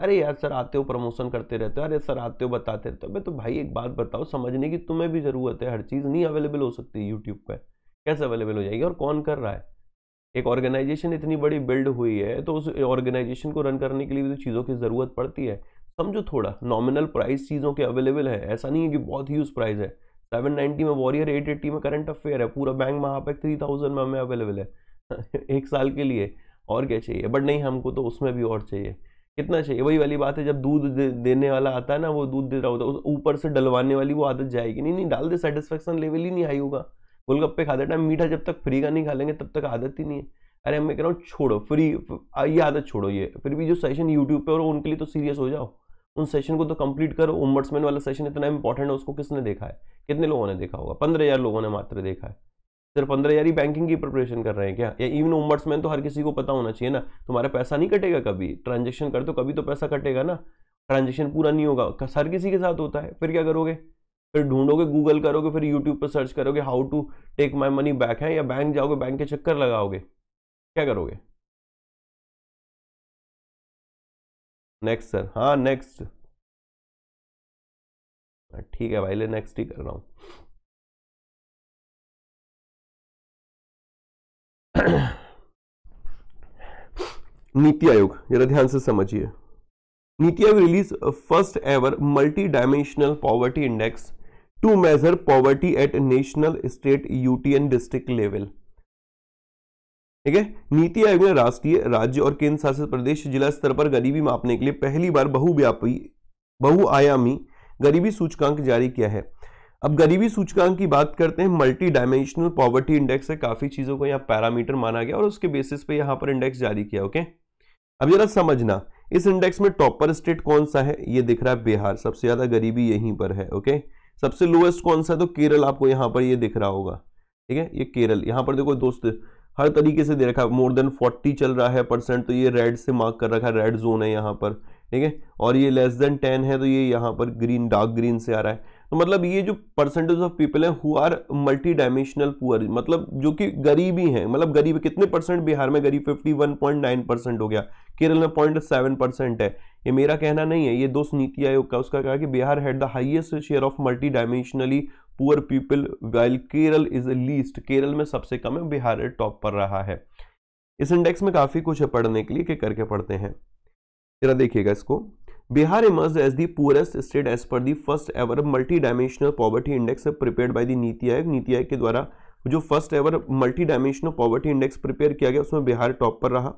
अरे यार सर आते हो प्रमोशन करते रहते हो, अरे सर आते हो बताते रहते हो। अबे तो भाई एक बात बताओ, समझने की तुम्हें भी ज़रूरत है। हर चीज़ नहीं अवेलेबल हो सकती यूट्यूब पर, कैसे अवेलेबल हो जाएगी और कौन कर रहा है। एक ऑर्गेनाइजेशन इतनी बड़ी बिल्ड हुई है तो उस ऑर्गेनाइजेशन को रन करने के लिए भी तो चीज़ों की ज़रूरत पड़ती है। समझो थोड़ा, नॉमिनल प्राइस चीज़ों के अवेलेबल है, ऐसा नहीं है कि बहुत ह्यूज प्राइस है। 790 में वॉरियर, 880 में करंट अफेयर है, पूरा बैंक महापैक 3000 में हमें अवेलेबल है एक साल के लिए। और क्या चाहिए? बट नहीं, हमको तो उसमें भी और चाहिए। कितना चाहिए? वही वाली बात है, जब दूध देने वाला आता है ना, वो दूध दे रहा होता है, ऊपर से डलवाने वाली वो आदत जाएगी नहीं, नहीं डाल दे, सेटिस्फेक्शन लेवल ही नहीं हाई होगा। गोलगप्पे खाते टाइम मीठा जब तक फ्री का नहीं खा लेंगे तब तक आदत ही नहीं है। अरे मैं कह रहा हूँ छोड़ो फ्री, ये आदत छोड़ो। ये फिर भी जो सेशन यूट्यूब पे हो उनके लिए तो सीरियस हो जाओ, उन सेशन को तो कंप्लीट करो। ओम्बर्ट्समैन वाला सेशन इतना इंपॉर्टेंट है, उसको किसने देखा है? कितने लोगों ने देखा होगा? 15,000 लोगों ने मात्र देखा है। सिर्फ 15,000 ही बैंकिंग की प्रिपरेशन कर रहे हैं क्या? या इवन ओम्बर्ट्समैन तो हर किसी को पता होना चाहिए ना। तुम्हारा पैसा नहीं कटेगा कभी, ट्रांजेक्शन कर दो कभी तो पैसा कटेगा ना, ट्रांजेक्शन पूरा नहीं होगा, हर किसी के साथ होता है। फिर क्या करोगे? फिर ढूंढोगे, गूगल करोगे, फिर यूट्यूब पर सर्च करोगे how to take my money back, है या बैंक जाओगे, बैंक के चक्कर लगाओगे, क्या करोगे? नेक्स्ट सर, हाँ नेक्स्ट, ठीक है भाई ले नेक्स्ट ही कर रहा हूं। नीति आयोग, जरा ध्यान से समझिए, NITI Aayog release first ever multi dimensional poverty index to measure poverty at national, state, UT and district level. ठीक है, नीति आयोग ने राष्ट्रीय, राज्य और केंद्र शासित प्रदेश, जिला स्तर पर गरीबी मापने के लिए पहली बार बहुव्यापी, बहुआयामी गरीबी सूचकांक जारी किया है। अब गरीबी सूचकांक की बात करते हैं, मल्टी डायमेंशनल पॉवर्टी इंडेक्स है, काफी चीजों को यहाँ पैरामीटर माना गया और उसके बेसिस पे यहाँ पर इंडेक्स जारी किया। ओके, अब जरा समझना, इस इंडेक्स में टॉपर स्टेट कौन सा है? ये दिख रहा है बिहार, सबसे ज्यादा गरीबी यहीं पर है। ओके, सबसे लोएस्ट कौन सा है? तो केरल, आपको यहाँ पर ये दिख रहा होगा। ठीक है, ये केरल, यहाँ पर देखो दोस्त हर तरीके से दे रखा है, मोर देन 40 चल रहा है % तो ये रेड से मार्क कर रखा है, रेड जोन है यहाँ पर। ठीक है, और ये लेस देन 10 है तो ये यहाँ पर ग्रीन, डार्क ग्रीन से आ रहा है। तो मतलब ये जो परसेंटेज ऑफ पीपल है who are multi dimensional poor, मतलब जो कि गरीब ही है। मतलब गरीब कितने % बिहार में? गरीब 51.9% हो गया, केरल में 0.7% है। ये मेरा कहना नहीं है, ये दोस्त नीति आयोग का, उसका कहा कि Bihar had the highest share of multi dimensionally poor people while Kerala is least, Kerala में सबसे कम है, बिहार टॉप पर रहा है। इस इंडेक्स में काफी कुछ है पढ़ने के लिए, कि करके पढ़ते हैं। जरा देखिएगा इसको, Bihar emerge as the poorest state as per the first ever multi dimensional poverty index prepared by the NITI Aayog. NITI Aayog के द्वारा जो first ever multi dimensional poverty index prepare किया गया उसमें बिहार टॉप पर रहा।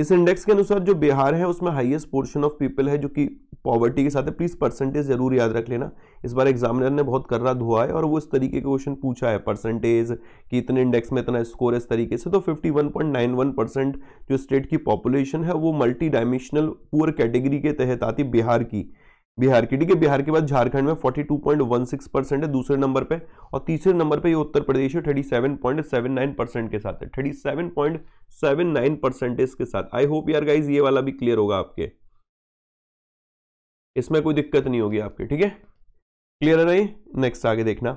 इस इंडेक्स के अनुसार जो बिहार है उसमें हाईएस्ट पोर्शन ऑफ पीपल है जो कि पॉवर्टी के साथ है। प्लीज परसेंटेज जरूर याद रख लेना, इस बार एग्जामिनर ने बहुत कर्रा धोआ है और वो इस तरीके के क्वेश्चन पूछा है, परसेंटेज कि इतने इंडेक्स में इतना स्कोर है इस तरीके से। तो 51.91% जो स्टेट की पॉपुलेशन है वो मल्टी डायमेंशनल पुअर कैटेगरी के तहत आती, बिहार की। ठीक है, बिहार के बाद झारखंड में 42.16% है दूसरे नंबर पे, और तीसरे नंबर पे ये उत्तर प्रदेश है 37.79% के साथ है, 37.79% के साथ। आई होप यार गाइज ये वाला भी क्लियर होगा आपके, इसमें कोई दिक्कत नहीं होगी आपके। ठीक है, क्लियर है ना ये? नेक्स्ट आगे देखना,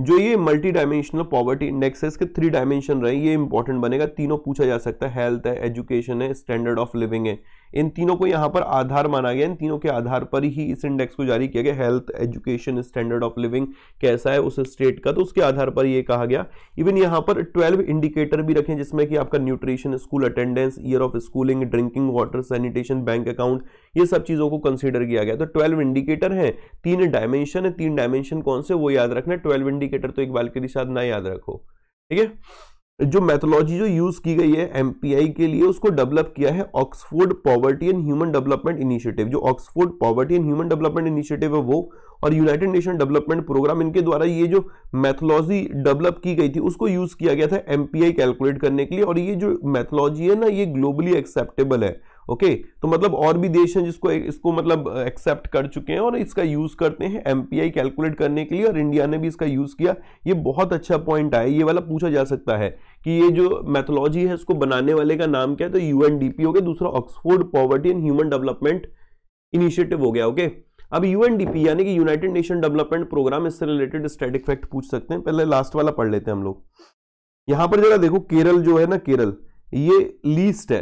जो ये मल्टी डायमेंशनल पॉवर्टी इंडेक्स है इसके 3 डायमेंशन रहे, ये इंपॉर्टेंट बनेगा, तीनों पूछा जा सकता है, हेल्थ है, एजुकेशन है, स्टैंडर्ड ऑफ लिविंग है। इन तीनों को यहाँ पर आधार माना गया, इन तीनों के आधार पर ही इस इंडेक्स को जारी किया गया। Health, education, standard of living कैसा है उस स्टेट का, तो उसके आधार पर ये कहा गया। इवन यहाँ पर 12 इंडिकेटर भी रखें जिसमें कि आपका nutrition, school attendance, year of schooling, drinking water, sanitation, bank account, ये सब चीज़ों को कंसिडर किया गया। तो 12 इंडिकेटर हैं, 3 डायमेंशन है, 3 डायमेंशन कौन से वो याद रखना, 12 इंडिकेटर तो एक बार के साथ ना याद रखो। ठीक है, जो मेथोलॉजी जो यूज की गई है एमपीआई के लिए उसको डेवलप किया है Oxford poverty and human development initiative. जो Oxford poverty and human development initiative है वो, और यूनाइटेड नेशन डेवलपमेंट प्रोग्राम, इनके द्वारा ये जो मेथोलॉजी डेवलप की गई थी उसको यूज किया गया था एमपीआई कैलकुलेट करने के लिए। और ये जो मेथोलॉजी है ना ये ग्लोबली एक्सेप्टेबल है। ओके तो मतलब और भी देश हैं जिसको इसको मतलब एक्सेप्ट कर चुके हैं और इसका यूज करते हैं एमपीआई कैलकुलेट करने के लिए, और इंडिया ने भी इसका यूज किया। ये बहुत अच्छा पॉइंट है, ये वाला पूछा जा सकता है कि ये जो मेथोलॉजी है इसको बनाने वाले का नाम क्या है, तो यूएनडीपी हो गया, दूसरा Oxford poverty and human development initiative हो गया। ओके अब यूएनडीपी यानी कि यूनाइटेड नेशन डेवलपमेंट प्रोग्राम, इससे रिलेटेड स्टैटिक फैक्ट पूछ सकते हैं। पहले लास्ट वाला पढ़ लेते हैं हम लोग, यहां पर जरा देखो केरल जो है ना, केरल ये लीस्ट है,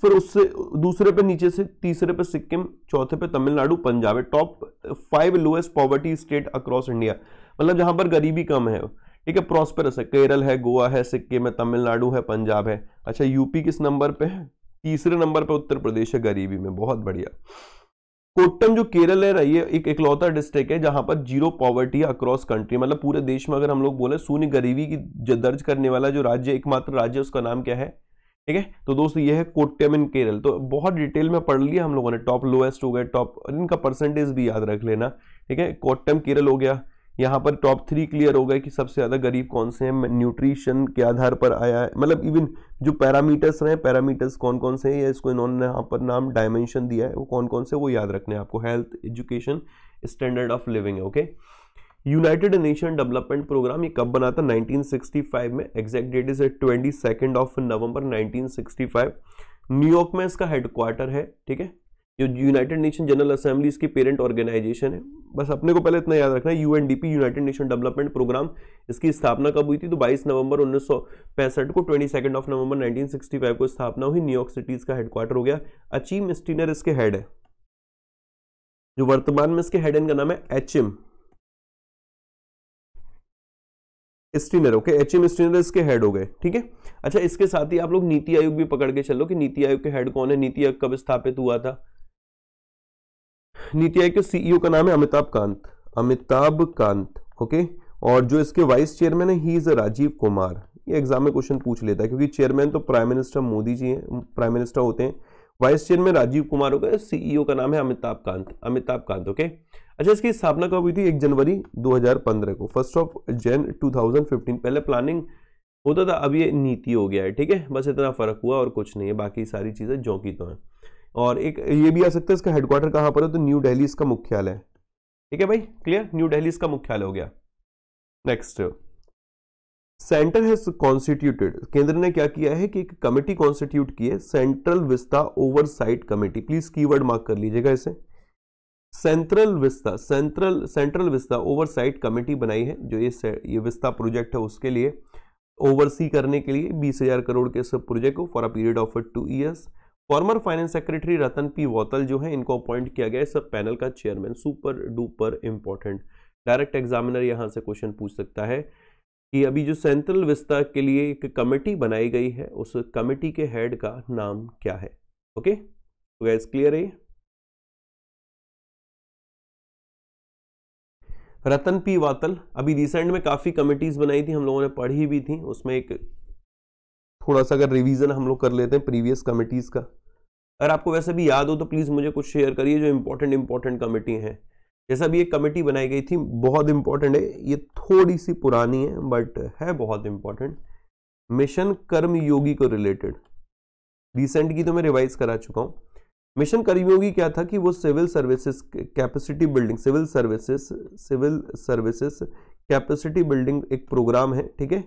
फिर उससे दूसरे पे नीचे से, तीसरे पे सिक्किम, चौथे पे तमिलनाडु, पंजाब है। Top 5 lowest poverty state across India, मतलब जहां पर गरीबी कम है, ठीक है, प्रॉस्परस है। केरल है, गोवा है, सिक्किम है, तमिलनाडु है, पंजाब है। अच्छा यूपी किस नंबर पे है? तीसरे नंबर पे उत्तर प्रदेश है गरीबी में। बहुत बढ़िया। कोट्टम जो केरल है ये एक इकलौता डिस्ट्रिक्ट है जहां पर जीरो पॉवर्टी अक्रॉस कंट्री, मतलब पूरे देश में अगर हम लोग बोले शून्य गरीबी की दर्ज करने वाला जो राज्य, एकमात्र राज्य, उसका नाम क्या है? ठीक है, तो दोस्तों ये है कोट्टम इन केरल। तो बहुत डिटेल में पढ़ लिया हम लोगों ने, टॉप लोएस्ट हो गए, टॉप, इनका परसेंटेज भी याद रख लेना, ठीक है। कोट्टम केरल हो गया, यहाँ पर टॉप 3 क्लियर हो गए कि सबसे ज़्यादा गरीब कौन से हैं, न्यूट्रिशन के आधार पर आया है, मतलब इवन जो पैरामीटर्स रहे, पैरामीटर्स कौन कौन से हैं या इसको इन्होंने यहाँ पर नाम डायमेंशन दिया है वो कौन कौन से, वो याद रखने हैं आपको। Health, education, standard of living है। Okay, United Nation development programme ये कब बना था? 1965 में। Exact date is 22 November 1965। New York में इसका हेडक्वार्टर है, ठीक है। जो यूनाइटेड नेशन जनरल असेंबली इसकी पेरेंट ऑर्गेनाइजेशन है। बस अपने को पहले इतना याद रखना है, UNDP, United Nation development programme, इसकी स्थापना कब हुई थी? तो 22 नवंबर 1965 को, 22 नवंबर 1965 को स्थापना हुई। न्यूयॉर्क सिटी इसका हेडक्वार्टर हो गया। अचीव मिस्टीनर इसके हेड है, जो वर्तमान में इसके हेड इनका नाम है HM Steiner. Okay, HM Steiner इसके हेड हो गए, ठीक है। अच्छा, इसके साथ ही आप लोग नीति आयोग भी पकड़ के चलो कि नीति आयोग के हेड कौन है। नीति आयोग कब स्थापित हुआ था? नीति आयोग के सीईओ का नाम है अमिताभ कांत। ओके, और जो इसके वाइस चेयरमैन है ही इज राजीव कुमार। ये एग्जाम में क्वेश्चन पूछ लेता है, क्योंकि चेयरमैन तो प्राइम मिनिस्टर मोदी जी हैं, प्राइम मिनिस्टर होते हैं। वाइस चेयरमैन राजीव कुमार हो गए, सीईओ का नाम है अमिताभ कांत। ओके, अच्छा इसकी स्थापना कब हुई थी? 1 जनवरी 2015 को, 1 जन 2015। पहले प्लानिंग होता था, अब ये नीति हो गया है, ठीक है। बस इतना फर्क हुआ और कुछ नहीं है, बाकी सारी चीजें जोंकी तो हैं। और एक ये भी आ सकता है इसका हेडक्वार्टर कहाँ पर है, तो न्यू दिल्ली इसका मुख्यालय है, ठीक है भाई, क्लियर। न्यू दिल्ली इसका मुख्यालय हो गया। नेक्स्ट, सेंटर हैज कॉन्स्टिट्यूटेड, केंद्र ने क्या किया है कि एक कमेटी कॉन्स्टिट्यूट की है, central vista oversight committee. Please keyword mark कर लीजिएगा इसे, सेंट्रल विस्ता ओवरसाइट कमेटी बनाई है, जो ये विस्ता प्रोजेक्ट है उसके लिए ओवरसी करने के लिए 20,000 करोड़ के सब प्रोजेक्ट को, for a period of 2 years. Former finance secretary Ratan P Watal जो है, इनको अपॉइंट किया गया है सब पैनल का chairman. Super duper important, direct examiner यहाँ से क्वेश्चन पूछ सकता है कि अभी जो सेंट्रल विस्ता के लिए एक कमेटी बनाई गई है, उस कमेटी के हेड का नाम क्या है। ओके तो गाइस क्लियर है, रतन पी वातल। अभी रिसेंट में काफी कमेटीज बनाई थी, हम लोगों ने पढ़ी भी थी, उसमें एक थोड़ा सा अगर रिवीजन हम लोग कर लेते हैं प्रीवियस कमेटीज का। अगर आपको वैसे भी याद हो तो प्लीज मुझे कुछ शेयर करिए जो इंपॉर्टेंट कमेटी हैं। जैसा भी एक कमेटी बनाई गई थी, बहुत इंपॉर्टेंट है, ये थोड़ी सी पुरानी है बट है बहुत इंपॉर्टेंट, मिशन कर्मयोगी को रिलेटेड। रिसेंट की तो मैं रिवाइज करा चुका हूँ। मिशन कर्मयोगी क्या था कि वो civil services capacity building, civil services capacity building एक प्रोग्राम है, ठीक है,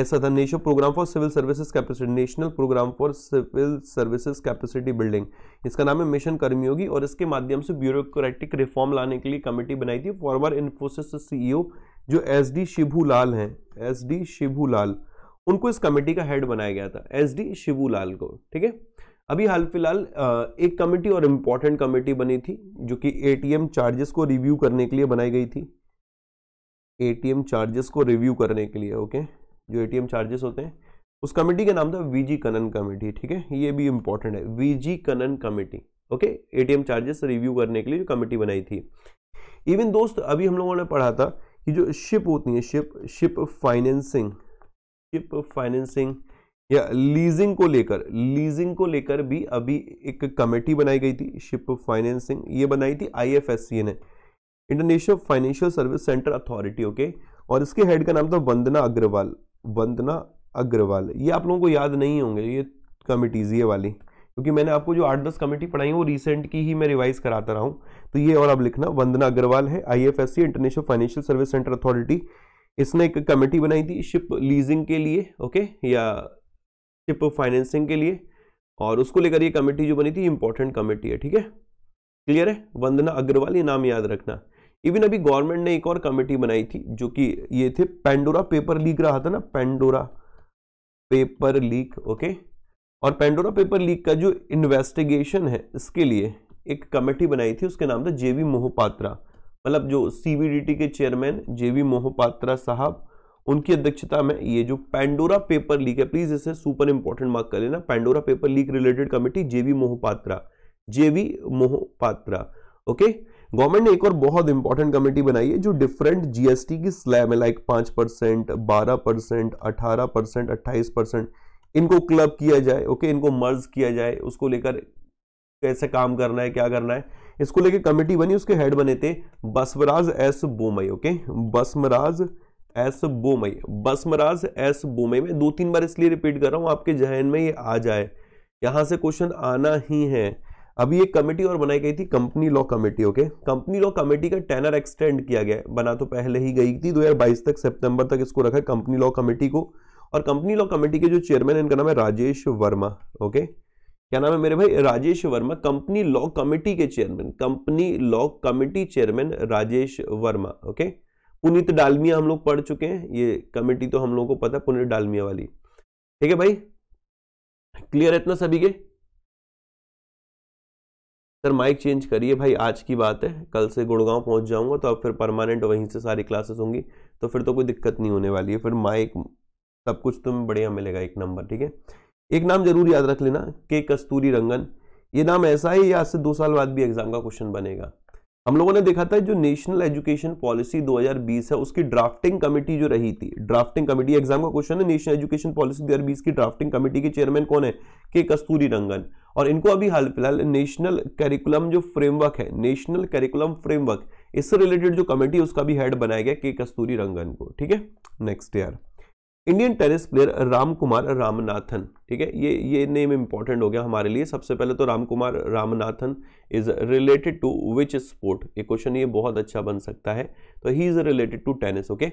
ऐसा था। National programme for civil services capacity, national programme for civil services capacity building, इसका नाम है मिशन कर्मयोगी। और इसके माध्यम से ब्यूरोक्रेटिक रिफॉर्म लाने के लिए कमेटी बनाई थी। फॉर्मर इन्फोसिस सीईओ जो एस डी शिवू लाल, उनको इस कमेटी का हेड बनाया गया था, एस डी शिवू लाल को, ठीक है। अभी हाल फिलहाल एक कमेटी और इम्पॉर्टेंट कमेटी बनी थी जो कि एटीएम चार्जेस को रिव्यू करने के लिए बनाई गई थी, एटीएम चार्जेस को रिव्यू करने के लिए। ओके, जो एटीएम चार्जेस होते हैं उस कमेटी का नाम था वीजी कनन कमेटी, ठीक है, ये भी इंपॉर्टेंट है, VG Kannan committee. Okay, ATM charges review करने के लिए जो कमेटी बनाई थी। इवन दोस्त अभी हम लोगों ने पढ़ा था कि जो शिप होती है, शिप फाइनेंसिंग या लीजिंग को लेकर भी अभी एक कमेटी बनाई गई थी। शिप फाइनेंसिंग ये बनाई थी IFSCN ने, international financial service centre authority. Okay, और इसके हेड का नाम था वंदना अग्रवाल। ये आप लोगों को याद नहीं होंगे ये कमेटीज, ये वाली, क्योंकि मैंने आपको जो 8-10 कमेटी पढ़ाई है वो रिसेंट की ही मैं रिवाइज कराता रहा हूँ। तो ये और आप लिखना, वंदना अग्रवाल है, IFSC international financial service centre authority, इसने एक कमेटी बनाई थी शिप लीजिंग के लिए, ओके, या शिप फाइनेंसिंग के लिए, और उसको लेकर ये कमेटी जो बनी थी इंपॉर्टेंट कमेटी है, ठीक है, क्लियर है। वंदना अग्रवाल, ये नाम याद रखना। इवन अभी गवर्नमेंट ने एक और कमेटी बनाई थी जो कि ये थे, पेंडोरा पेपर लीक रहा था ना, पेंडोरा पेपर लीक, ओके। और पेंडोरा पेपर लीक का जो इन्वेस्टिगेशन है इसके लिए एक कमेटी बनाई थी, उसका नाम था जे वी मोहपात्रा, मतलब जो सीबीडीटी के चेयरमैन जे वी मोहपात्रा साहब, उनकी अध्यक्षता में ये जो पेंडोरा पेपर लीक है, प्लीज इसे सुपर इंपॉर्टेंट मार्क कर लेना, Pandora paper leak related committee J V Mohapatra, okay. Government ने एक और बहुत इंपॉर्टेंट कमेटी बनाई है जो डिफरेंट जीएसटी की स्लैब है, लाइक 5%, 12%, 18%, 28%, इनको क्लब किया जाए, ओके, इनको मर्ज किया जाए, उसको लेकर कैसे काम करना है, क्या करना है, इसको लेकर कमेटी बनी। उसके हेड बने थे बसवराज एस बोमई। मैं 2-3 बार इसलिए रिपीट कर रहा हूं आपके जहन में ये आ जाए, यहां से क्वेश्चन आना ही है। अभी एक कमेटी और बनाई गई थी, company law committee, okay. Company law committee का टेनर एक्सटेंड किया गया, बना तो पहले ही गई थी 2022 तक, सितंबर तक इसको रखा कंपनी लॉ कमेटी को। और कंपनी लॉ कमेटी के जो चेयरमैन है इनका नाम है राजेश वर्मा, ओके। क्या नाम है मेरे भाई? Rajesh Verma. Company law committee के chairman, company law committee chairman Rajesh Verma, okay. Puneet Dalmia हम लोग पढ़ चुके हैं, ये कमेटी तो हम लोगों को पता है, पुनीत डालमिया वाली, ठीक है भाई। क्लियर है इतना सभी के? सर माइक चेंज करिए भाई, आज की बात है, कल से गुड़गांव पहुंच जाऊंगा तो अब फिर परमानेंट वहीं से सारी क्लासेस होंगी, तो फिर तो कोई दिक्कत नहीं होने वाली है, फिर माइक सब कुछ तुम्हें बढ़िया मिलेगा, एक नंबर, ठीक है। एक नाम जरूर याद रख लेना, के कस्तूरी रंगन। ये नाम ऐसा है, ये आज से 2 साल बाद भी एग्जाम का क्वेश्चन बनेगा। हम लोगों ने देखा था जो नेशनल एजुकेशन पॉलिसी 2020 है उसकी ड्राफ्टिंग कमेटी जो रही थी, ड्राफ्टिंग कमेटी, एग्जाम का क्वेश्चन है, नेशनल एजुकेशन पॉलिसी 2020 की ड्राफ्टिंग कमेटी के चेयरमैन कौन है? के कस्तूरी रंगन। और इनको अभी हाल फिलहाल नेशनल करिकुलम जो फ्रेमवर्क है, नेशनल करिकुलम फ्रेमवर्क, इससे रिलेटेड जो कमेटी है उसका भी हेड बनाया गया के कस्तूरी रंगन को, ठीक है। नेक्स्ट यार, Indian tennis player Ramkumar Ramanathan, ठीक है, ये नेम इंपॉर्टेंट हो गया हमारे लिए। सबसे पहले तो Ramkumar Ramanathan is related to which sport, ये क्वेश्चन ये बहुत अच्छा बन सकता है, तो he is related to tennis, okay.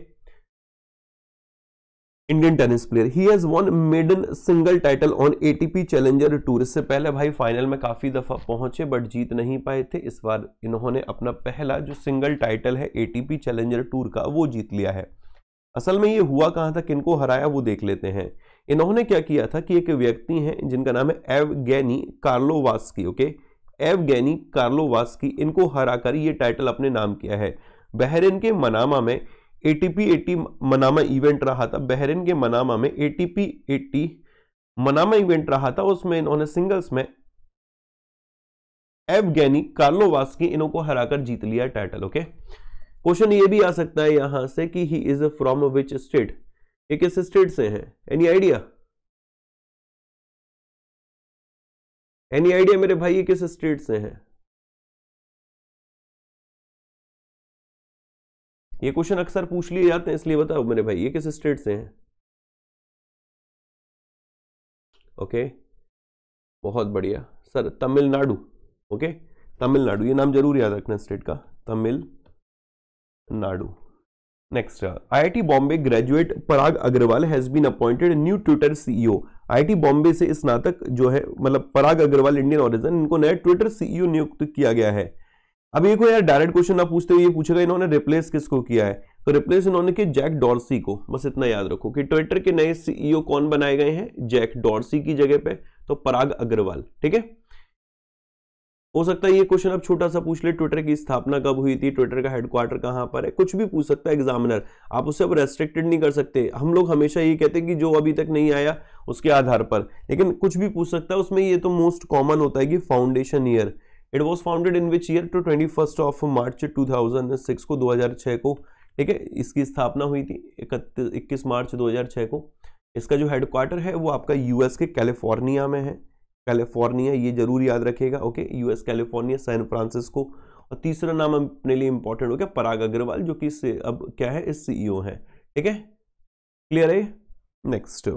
Indian tennis player, he has won maiden single title on ATP challenger tour. इससे पहले भाई फाइनल में काफी दफा पहुंचे बट जीत नहीं पाए थे, इस बार इन्होंने अपना पहला जो सिंगल टाइटल है एटीपी चैलेंजर टूर का वो जीत लिया है। असल में ये हुआ कहाँ था, किनको हराया, वो देख लेते हैं। इन्होंने क्या किया था कि एक व्यक्ति हैं जिनका नाम है Evgeny Karlovsky, okay, Evgeny Karlovsky, इनको हराकर ये टाइटल अपने नाम किया है। बहरीन के मनामा में एटीपी मनामा इवेंट रहा था उसमें इन्होंने सिंगल्स में एवगेनी कार्लोवास्की इनको हराकर जीत लिया टाइटल, ओके। क्वेश्चन ये भी आ सकता है यहां से कि he is from which state, ये किस स्टेट से है, एनी आइडिया मेरे भाई, ये किस स्टेट से है? ये क्वेश्चन अक्सर पूछ लिए जाते हैं, इसलिए बताओ मेरे भाई ये किस स्टेट से है, ओके, बहुत बढ़िया सर, तमिलनाडु, ओके, तमिलनाडु, ये नाम जरूर याद रखना स्टेट का, Tamil Nadu. Next, IIT Bombay graduate Parag Agarwal has been appointed new Twitter CEO. IIT Bombay से स्नातक जो है, मतलब पराग अग्रवाल इंडियन ओरिजिन, इनको नया ट्विटर सीईओ नियुक्त किया गया है। अब ये कोई यार डायरेक्ट क्वेश्चन ना पूछते हुए ये पूछेगा इन्होंने रिप्लेस किसको किया है, तो रिप्लेस इन्होंने कि जैक डॉर्सी को, बस इतना याद रखो कि ट्विटर के नए सीईओ कौन बनाए गए हैं, जैक डॉर्सी की जगह पे तो पराग अग्रवाल, ठीक है। हो सकता है ये क्वेश्चन अब छोटा सा पूछ ले, ट्विटर की स्थापना कब हुई थी, ट्विटर का हेडक्वार्टर कहां पर है, कुछ भी पूछ सकता है एग्जामिनर, आप उसे अब रेस्ट्रिक्टेड नहीं कर सकते। हम लोग हमेशा ये कहते हैं कि जो अभी तक नहीं आया उसके आधार पर, लेकिन कुछ भी पूछ सकता है उसमें। ये तो मोस्ट कॉमन होता है कि foundation year, it was founded in which year, तो 21 मार्च 2006 को, 2006 को, ठीक है, इसकी स्थापना हुई थी 21 मार्च 2006 को। इसका जो हेडक्वार्टर है वो आपका यूएस के कैलिफोर्निया में है, कैलिफोर्निया, ये जरूर याद रखेगा, okay, US California, San Francisco. और तीसरा नाम अपने लिए इंपॉर्टेंट हो गया पराग अग्रवाल, जो कि अब क्या है, इस सीईओ है, ठीक है, क्लियर है। Next,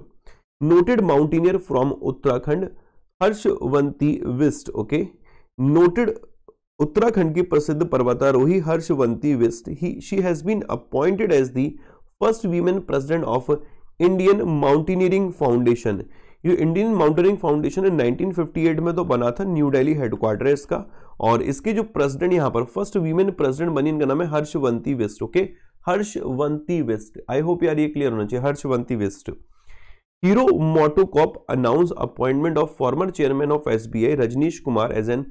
noted mountaineer from Uttarakhand Harshwanti Bisht, okay, noted Uttarakhand की प्रसिद्ध पर्वतारोही Harshwanti Bisht, he she has been appointed as the first women president of Indian mountaineering foundation. ये इंडियन माउंटेनियरिंग फाउंडेशन 1958 में तो बना था, न्यू दिल्ली हेडक्वार्टर है इसका, और इसके जो प्रेसिडेंट यहाँ पर फर्स्ट वीमेन प्रेसिडेंट बनी, इनका नाम है हर्षवंती विस्ट, ओके, हर्षवंती विस्ट। आई होप यार ये क्लियर होना चाहिए, Harshwanti Bisht. Hero motto corp announce appointment of former chairman of SBI Rajnish Kumar as an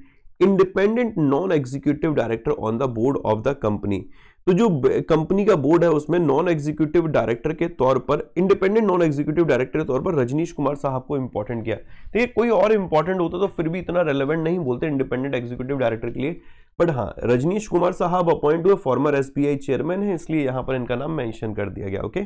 independent non executive director on the board of the company. तो जो कंपनी का बोर्ड है उसमें नॉन एग्जीक्यूटिव डायरेक्टर के तौर पर, इंडिपेंडेंट नॉन एग्जीक्यूटिव डायरेक्टर के तौर पर रजनीश कुमार साहब को इंपॉर्टेंट किया। तो ये कोई और इंपॉर्टेंट होता तो फिर भी इतना रेलेवेंट नहीं बोलते इंडिपेंडेंट एग्जीक्यूटिव डायरेक्टर के लिए, बट हाँ रजनीश कुमार साहब अपॉइंट हुए, फॉर्मर एसबीआई चेयरमैन है, इसलिए यहाँ पर इनका नाम मेंशन कर दिया गया। ओके,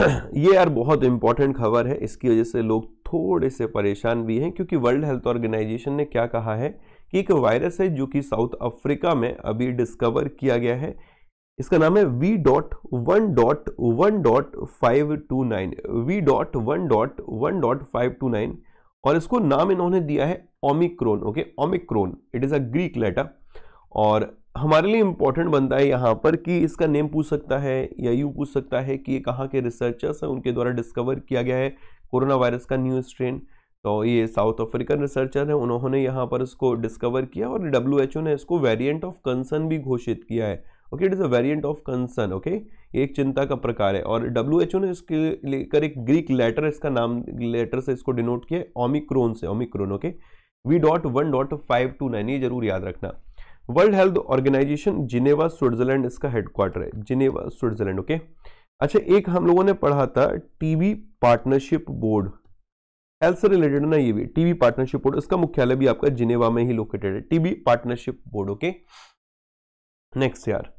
ये यार बहुत इंपॉर्टेंट खबर है, इसकी वजह से लोग थोड़े से परेशान भी हैं, क्योंकि वर्ल्ड हेल्थ ऑर्गेनाइजेशन ने क्या कहा है कि एक वायरस है जो कि साउथ अफ्रीका में अभी डिस्कवर किया गया है, इसका नाम है V.1.1.529 V.1.1.529 और इसको नाम इन्होंने दिया है omicron. Okay, omicron, it is a Greek letter. और हमारे लिए इम्पोर्टेंट बनता है यहाँ पर कि इसका नेम पूछ सकता है या यूँ पूछ सकता है कि ये कहाँ के रिसर्चर्स हैं, उनके द्वारा डिस्कवर किया गया है कोरोना वायरस का न्यू स्ट्रेन। तो ये साउथ अफ्रीकन रिसर्चर हैं, उन्होंने यहाँ पर इसको डिस्कवर किया और WHO ने इसको वेरिएंट ऑफ कंसर्न भी घोषित किया है। Okay, it is a variant of concern. Okay, एक चिंता का प्रकार है और WHO ने इसके लेकर एक ग्रीक लेटर, इसका नाम लेटर से इसको डिनोट किया है, ओमिक्रोन से, ओमिक्रोन। ओके, V.1.529, ये जरूर याद रखना। World Health Organisation Geneva Switzerland इसका हेडक्वार्टर है, जिनेवा स्विट्जरलैंड। ओके, अच्छा एक हम लोगों ने पढ़ा था टीबी पार्टनरशिप बोर्ड, हेल्थ से रिलेटेड ना, ये भी टीबी पार्टनरशिप बोर्ड, इसका मुख्यालय भी आपका जिनेवा में ही लोकेटेड है, TB partnership board. Okay, next यार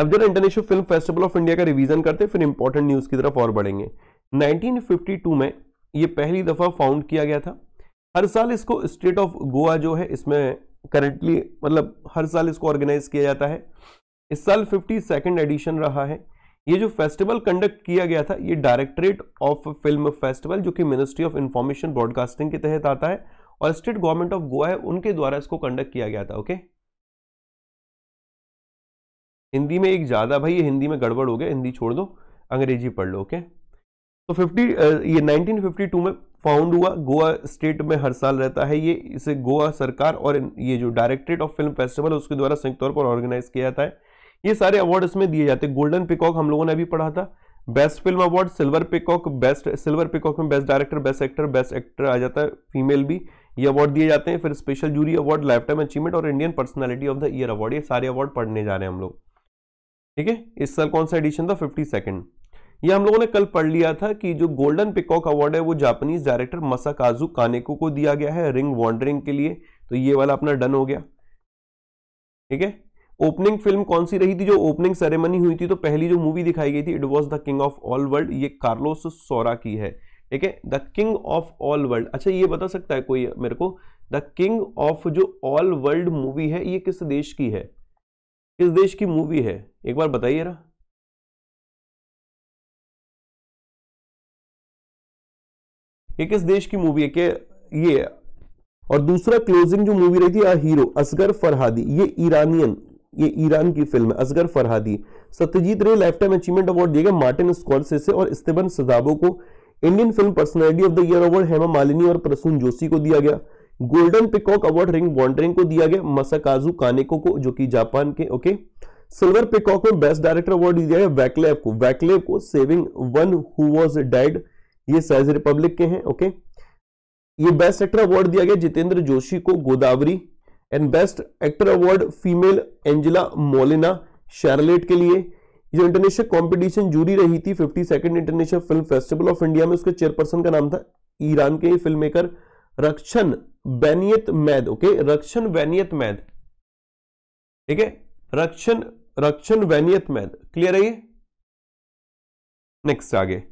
अब जरा international film festival of India का रिवीजन करते हैं, फिर इंपॉर्टेंट न्यूज की तरफ और बढ़ेंगे। 1952 में ये पहली दफा फाउंड किया गया था। हर साल इसको स्टेट ऑफ गोवा जो है इसमें करंटली, मतलब हर साल इसको ऑर्गेनाइज किया जाता है। इस साल 52nd एडिशन रहा है। ये जो फेस्टिवल कंडक्ट किया गया था ये डायरेक्टरेट ऑफ फिल्म फेस्टिवल जो कि मिनिस्ट्री ऑफ इंफॉर्मेशन ब्रॉडकास्टिंग के तहत आता है और स्टेट गवर्नमेंट ऑफ गोवा है, उनके द्वारा इसको कंडक्ट किया गया था। ओके, हिंदी में एक ज्यादा, भाई ये हिंदी में गड़बड़ हो गया, हिंदी छोड़ दो, अंग्रेजी पढ़ लो। ओके, तो 1952 में फाउंड हुआ, गोवा स्टेट में हर साल रहता है ये, इसे गोवा सरकार और ये जो डायरेक्टरेट ऑफ फिल्म फेस्टिवल है उसके द्वारा संयुक्त तौर पर ऑर्गेनाइज किया जाता है। ये सारे अवार्ड इसमें दिए जाते हैं। गोल्डन पिकॉक हम लोगों ने अभी पढ़ा था, best film award, silver peacock, best silver peacock में best director, best actor, best actor आ जाता है फीमेल भी, ये अवार्ड दिए जाते हैं। फिर special jury award, life time achievement और Indian personality of the year award, ये सारे अवार्ड पढ़ने जा रहे हैं हम लोग। ठीक है, इस साल कौन सा एडिशन था? 52nd। ये हम लोगों ने कल पढ़ लिया था कि जो गोल्डन पिकॉक अवार्ड है वो जापानीज डायरेक्टर मसाकाजू कानेको को दिया गया है रिंग वॉन्डरिंग के लिए, तो ये वाला अपना डन हो गया। ठीक है, ओपनिंग फिल्म कौन सी रही थी? जो ओपनिंग सेरेमनी हुई थी तो पहली जो मूवी दिखाई गई थी, it was the king of all world, ये कार्लोस सोरा की है। ठीक है, the king of all world. अच्छा ये बता सकता है कोई मेरे को, द किंग ऑफ जो ऑल वर्ल्ड मूवी है ये किस देश की है? किस देश की मूवी है एक बार बताइए ना। ये किस देश की मूवी है के ये? और दूसरा क्लोजिंग जो मूवी रही थी, अ हीरो, असगर फरहादी, ये ईरानियन, ये ईरान की फिल्म है, असगर फरहादी। सत्यजीत रे लाइफ टाइम अचीवमेंट अवार्ड दिया गया मार्टिन स्कॉर्सेसे और स्टीवन सजाबो को। Indian film personality of the year award Hema Malini और प्रसून जोशी को दिया गया। Golden peacock award ring wandering को दिया गया मसाकाजू कानेको को जो कि जापान के। ओके, सिल्वर पिकॉक में बेस्ट डायरेक्टर अवार्ड दिया गया वैक्लेव को, वैक्लेव को, saving one who was dead, ये साइज रिपब्लिक के हैं। ओके, ये बेस्ट एक्टर अवार्ड दिया गया जितेंद्र जोशी को, Godavari. And best actor award female Angela Molina Charlotte के लिए। जो इंटरनेशनल कंपटीशन जूरी रही थी 52nd international film festival of India में, उसके चेयरपर्सन का नाम था ईरान के film maker Rakhshan Banietemad. Okay, Rakhshan Banietemad. ठीक है, रक्षन बेनियत मैद, क्लियर है ये। नेक्स्ट आगे,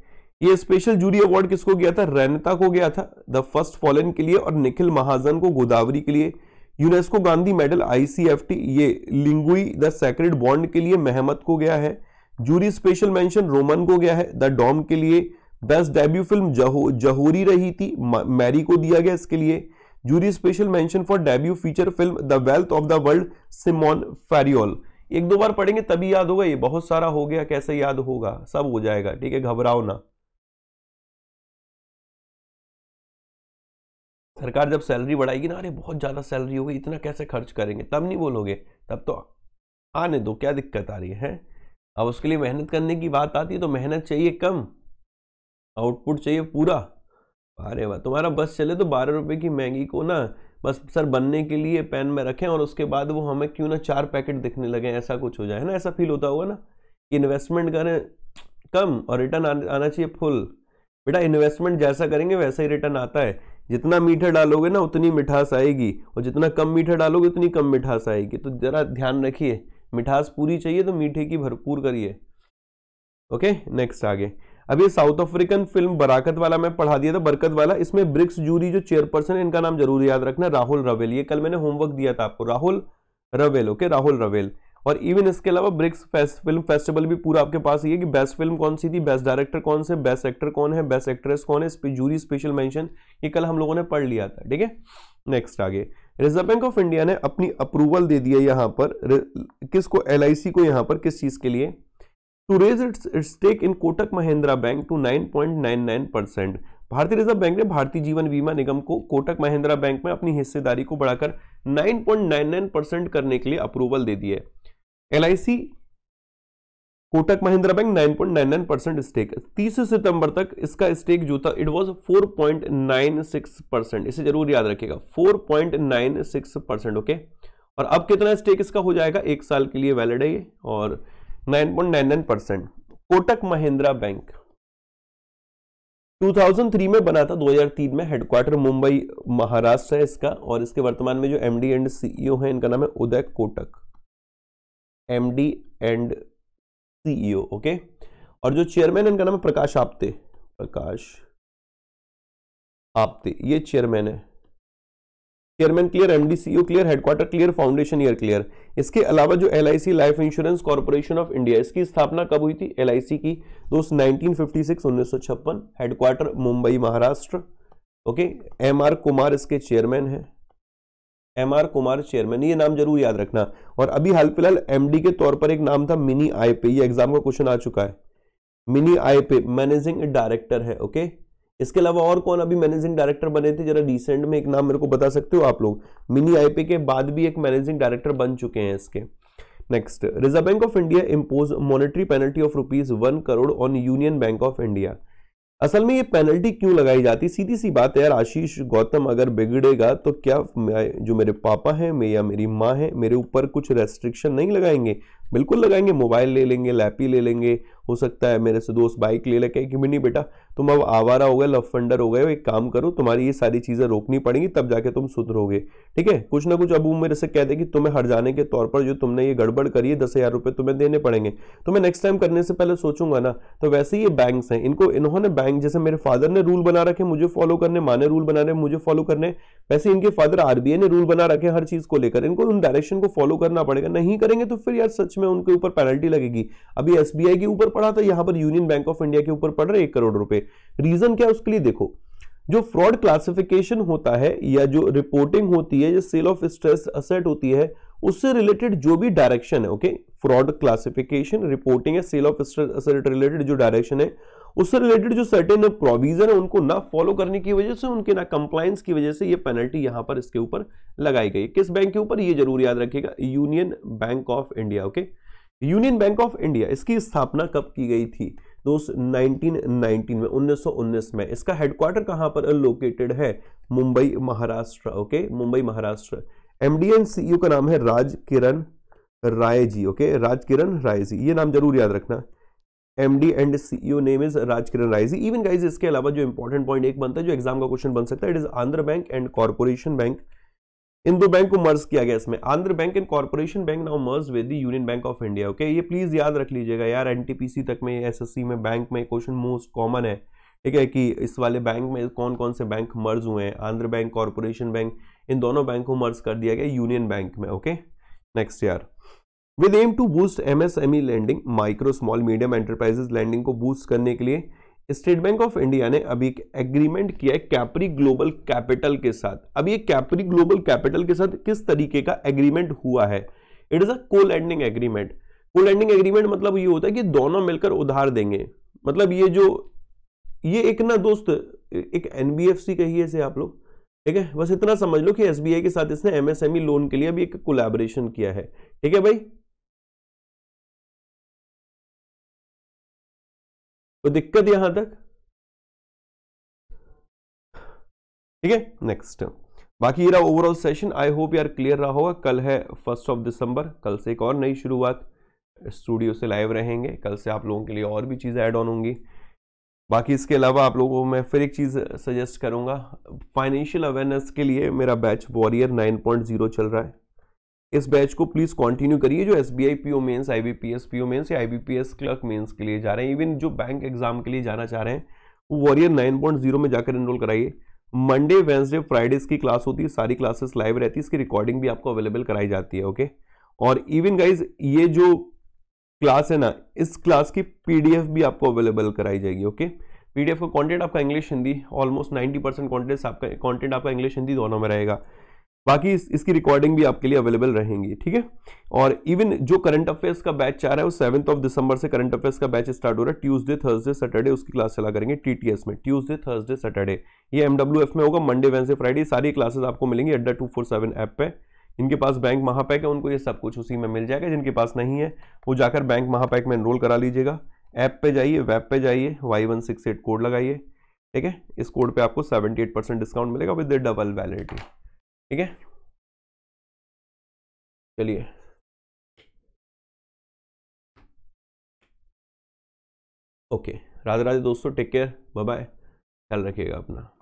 ये स्पेशल जूरी अवार्ड किसको गया था? रेनता को गया था द फर्स्ट फॉलन के लिए और निखिल महाजन को गोदावरी के लिए। यूनेस्को गांधी मेडल ICFT ये लिंगुई द सेक्रेड बॉन्ड के लिए मेहमत को गया है। जूरी स्पेशल मेंशन रोमन को गया है द डॉम के लिए। बेस्ट डेब्यू फिल्म जहोरी रही थी, मैरी को दिया गया इसके लिए। Jury special mention for debut feature film the wealth of the world Simone फेरियोल। एक दो बार पढ़ेंगे तभी याद होगा, ये बहुत सारा हो गया, कैसे याद होगा, सब हो जाएगा। ठीक है, घबराओ ना। सरकार जब सैलरी बढ़ाएगी ना, अरे बहुत ज़्यादा सैलरी होगी, इतना कैसे खर्च करेंगे, तब नहीं बोलोगे, तब तो आने दो, क्या दिक्कत आ रही है। अब उसके लिए मेहनत करने की बात आती है तो मेहनत चाहिए कम, आउटपुट चाहिए पूरा। अरे वाह, तुम्हारा बस चले तो 12 रुपए की मैगी को ना बस सर बनने के लिए पैन में रखें और उसके बाद वो हमें क्यों ना 4 पैकेट दिखने लगे, ऐसा कुछ हो जाए ना, ऐसा फील होता होगा ना। इन्वेस्टमेंट करें कम और रिटर्न आना चाहिए फुल। बेटा इन्वेस्टमेंट जैसा करेंगे वैसा ही रिटर्न आता है, जितना मीठा डालोगे ना उतनी मिठास आएगी और जितना कम मीठा डालोगे उतनी कम मिठास आएगी। तो ज़रा ध्यान रखिए, मिठास पूरी चाहिए तो मीठे की भरपूर करिए। ओके नेक्स्ट आगे। अब ये साउथ अफ्रीकन फिल्म बराकत वाला मैं पढ़ा दिया था, बरकत वाला। इसमें ब्रिक्स जूरी जो चेयरपर्सन है इनका नाम जरूर याद रखना, राहुल रवेल। ये कल मैंने होमवर्क दिया था आपको, राहुल रवेल। ओके राहुल रवेल। और इवन इसके अलावा ब्रिक्स फिल्म फेस्टिवल भी पूरा आपके पास ये कि बेस्ट फिल्म कौन सी थी, बेस्ट डायरेक्टर कौन से, बेस्ट एक्टर कौन है, बेस्ट एक्ट्रेस कौन है, जूरी स्पेशल मेंशन, ये कल हम लोगों ने पढ़ लिया था। ठीक है नेक्स्ट आगे। रिजर्व बैंक ऑफ इंडिया ने अपनी अप्रूवल दे दिया यहाँ पर किसको, LIC को, यहाँ पर किस चीज के लिए, to raise its stake in Kotak Mahindra bank to 9.99%। भारतीय रिजर्व बैंक ने भारतीय जीवन बीमा निगम को कोटक महिंद्रा बैंक में अपनी हिस्सेदारी को बढ़ाकर 9.99% करने के लिए अप्रूवल दे दी है। LIC Kotak Mahindra bank 9.99% stake, 30 सितंबर तक इसका स्टेक जो था इट वॉज 4.96%। इसे जरूर याद रखिएगा 4.96%। ओके और अब कितना स्टेक इसका हो जाएगा, 1 साल के लिए वैलिड है ये, और 9.99% कोटक महिंद्रा बैंक 2003 में बना था, 2003 में, हेडक्वार्टर मुंबई महाराष्ट्र है इसका, और इसके वर्तमान में जो MD एंड CEO है इनका नाम है Uday Kotak, MD and CEO। Okay और जो चेयरमैन है इनका नाम है प्रकाश आप्ते, प्रकाश आप्ते ये चेयरमैन है। Chairman clear, MD CEO clear, headquarter clear, foundation year clear. इसके अलावा जो LIC life insurance corporation of India, इसकी स्थापना कब हुई थी LIC की दोस्त, 1956, 1956, headquarter Mumbai Maharashtra. Okay MR Kumar इसके चेयरमैन है, MR कुमार चेयरमैन, ये नाम जरूर याद रखना। और अभी हाल फिलहाल MD के तौर पर एक नाम था मिनी आईपे, ये एग्जाम का क्वेश्चन आ चुका है, मिनी आईपे मैनेजिंग डायरेक्टर है। ओके इसके अलावा और कौन अभी मैनेजिंग डायरेक्टर बने थे, जरा रिसेंट में एक नाम मेरे को बता सकते हो आप लोग, मिनी आईपी के बाद भी एक मैनेजिंग डायरेक्टर बन चुके हैं इसके। Next, reserve bank of India impose monetary penalty of ₹1 crore on union bank of India. असल में ये पेनल्टी क्यों लगाई जाती, सीधी सी बात है यार, आशीष गौतम अगर बिगड़ेगा तो क्या जो मेरे पापा हैं या मेरी माँ है मेरे ऊपर कुछ रेस्ट्रिक्शन नहीं लगाएंगे? बिल्कुल लगाएंगे, मोबाइल ले लेंगे, लैपी ले लेंगे, हो सकता है मेरे से दोस्त बाइक ले लेके, कि नहीं बेटा तुम अब आवारा हो गए, लफंडर हो गए, एक काम करो तुम्हारी ये सारी चीज़ें रोकनी पड़ेंगी तब जाके तुम सुधरोगे। ठीक है कुछ ना कुछ अब वो मेरे से कह दे कि तुम्हें हर जाने के तौर पर जो तुमने ये गड़बड़ करी है ₹10,000 तुम्हें देने पड़ेंगे, तो मैं नेक्स्ट टाइम करने से पहले सोचूंगा ना। तो वैसे ये बैंक्स हैं, इन्होंने बैंक, जैसे मेरे फादर ने रूल बना रखे मुझे फॉलो करने, माँ ने रूल बना रहे मुझे फॉलो करने, वैसे इनके फादर RBI ने रूल बना रखे हर चीज़ को लेकर, इनको उन डायरेक्शन को फॉलो करना पड़ेगा, नहीं करेंगे तो फिर यार सच में उनके ऊपर पेनल्टी लगेगी। अभी SBI के ऊपर पड़ा था, यहाँ पर यूनियन बैंक ऑफ इंडिया के ऊपर पड़ रहे ₹1 करोड़। रीजन क्या है उसके लिए देखो, जो फ्रॉड क्लासिफिकेशन होता है या जो रिपोर्टिंग होती है, जो सेल ऑफ स्ट्रेस असेट होती है, उससे रिलेटेड जो भी डायरेक्शन है, ओके फ्रॉड क्लासिफिकेशन रिपोर्टिंग है, sale of stress asset related जो डायरेक्शन है उससे रिलेटेड जो सर्टेन प्रोविजन है उनको ना फॉलो करने की वजह से, उनके ना कंप्लायंस की वजह से ये पेनल्टी यहाँ पर इसके ऊपर लगाई गई। किस बैंक के ऊपर ये जरूर याद रखिएगा, union bank of India. Okay union bank of India इसकी स्थापना कब की गई थी दोस्त, 1919 में। इसका हेडक्वार्टर कहाँ पर लोकेटेड है, Mumbai Maharashtra. Okay Mumbai Maharashtra. MD and CEO का नाम है राजकिरण राय जी। ओके राजकिरण राय जी, ये नाम जरूर याद रखना, MD and CEO name is Rajkiran Rai ji. Even guys इसके अलावा जो इंपॉर्टेंट पॉइंट एक बनता है जो एग्जाम का क्वेश्चन बन सकता है, it is Andhra bank and corporation bank. इन दो बैंक को मर्ज किया गया इसमें, Andhra bank and corporation bank now merge with the union bank of India. Okay ये प्लीज याद रख लीजिएगा यार, NTPC तक में, SSC में, बैंक में क्वेश्चन मोस्ट कॉमन है। ठीक है कि इस वाले बैंक में कौन कौन से बैंक मर्ज हुए हैं, आंध्र बैंक, कॉर्पोरेशन बैंक, इन दोनों बैंक को मर्ज कर दिया गया यूनियन बैंक में। ओके नेक्स्ट यार, with aim to boost MSME lending, micro small medium enterprises lending को बूस्ट करने के लिए स्टेट बैंक ऑफ इंडिया ने अभी एक एग्रीमेंट किया है कैपरी ग्लोबल कैपिटल के साथ। अब ये कैपरी ग्लोबल कैपिटल के साथ किस तरीके का एग्रीमेंट हुआ है, it is a co-lending agreement. Co-lending agreement मतलब ये होता है कि दोनों मिलकर उधार देंगे, मतलब ये जो ये एक ना दोस्त एक NBFC कहिए इसे आप लोग, ठीक है बस इतना समझ लो कि SBI के साथ इसने MSME लोन के लिए अभी एक कोलैबोरेशन किया है। ठीक है भाई, तो दिक्कत यहां तक ठीक है। नेक्स्ट, बाकी ये रहा ओवरऑल सेशन, आई होप यार क्लियर रहा होगा। कल है 1 दिसंबर, कल से एक और नई शुरुआत, स्टूडियो से लाइव रहेंगे, कल से आप लोगों के लिए और भी चीज़ें ऐड ऑन होंगी। बाकी इसके अलावा आप लोगों को मैं फिर एक चीज़ सजेस्ट करूंगा, फाइनेंशियल अवेयरनेस के लिए मेरा बैच वॉरियर 9.0 चल रहा है, इस बैच को प्लीज़ कंटिन्यू करिए। जो SBI PO mains, IBPS PO mains या IBPS क्लर्क मेंस के लिए जा रहे हैं, इवन जो बैंक एग्जाम के लिए जाना चाह रहे हैं, वो वॉरियर 9.0 में जाकर एनरोल कराइए। मंडे, वेंसडे, फ्राइडेज की क्लास होती है, सारी क्लासेस लाइव रहती है, इसकी रिकॉर्डिंग भी आपको अवेलेबल कराई जाती है। ओके, और इवन गाइज ये जो क्लास है ना, इस क्लास की PDF भी आपको अवेलेबल कराई जाएगी। ओके, PDF का कंटेंट आपका इंग्लिश हिंदी, ऑलमोस्ट 90% कंटेंट आपका इंग्लिश हिंदी दोनों में रहेगा। बाकी इसकी रिकॉर्डिंग भी आपके लिए अवेलेबल रहेंगी, ठीक है। और इवन जो करंट अफेयर्स का बैच चाह रहा है, वो 7 दिसंबर से करंट अफेयर्स का बैच स्टार्ट हो रहा है। ट्यूसडे, थर्सडे, सैटरडे उसकी क्लास चला करेंगे TTS में, ट्यूसडे, थर्सडे, सैटरडे, ये MWF में होगा। मंडे, वेंसडे, फ्राइडे सारी क्लासेस आपको मिलेंगी अड्डा 247 ऐप पे। जिनके पास बैंक महापैक है उनको ये सब कुछ उसी में मिल जाएगा, जिनके पास नहीं है वो जाकर बैंक महापैक में एनरोल करा लीजिएगा। ऐप पे जाइए, वेब पे जाइए, Y168 कोड लगाइए, ठीक है। इस कोड पे आपको 78% डिस्काउंट मिलेगा विद डबल वैलिडिटी, ठीक है। चलिए, ओके, राधे राधे दोस्तों, टेक केयर, बाय बाय, ख्याल रखिएगा अपना।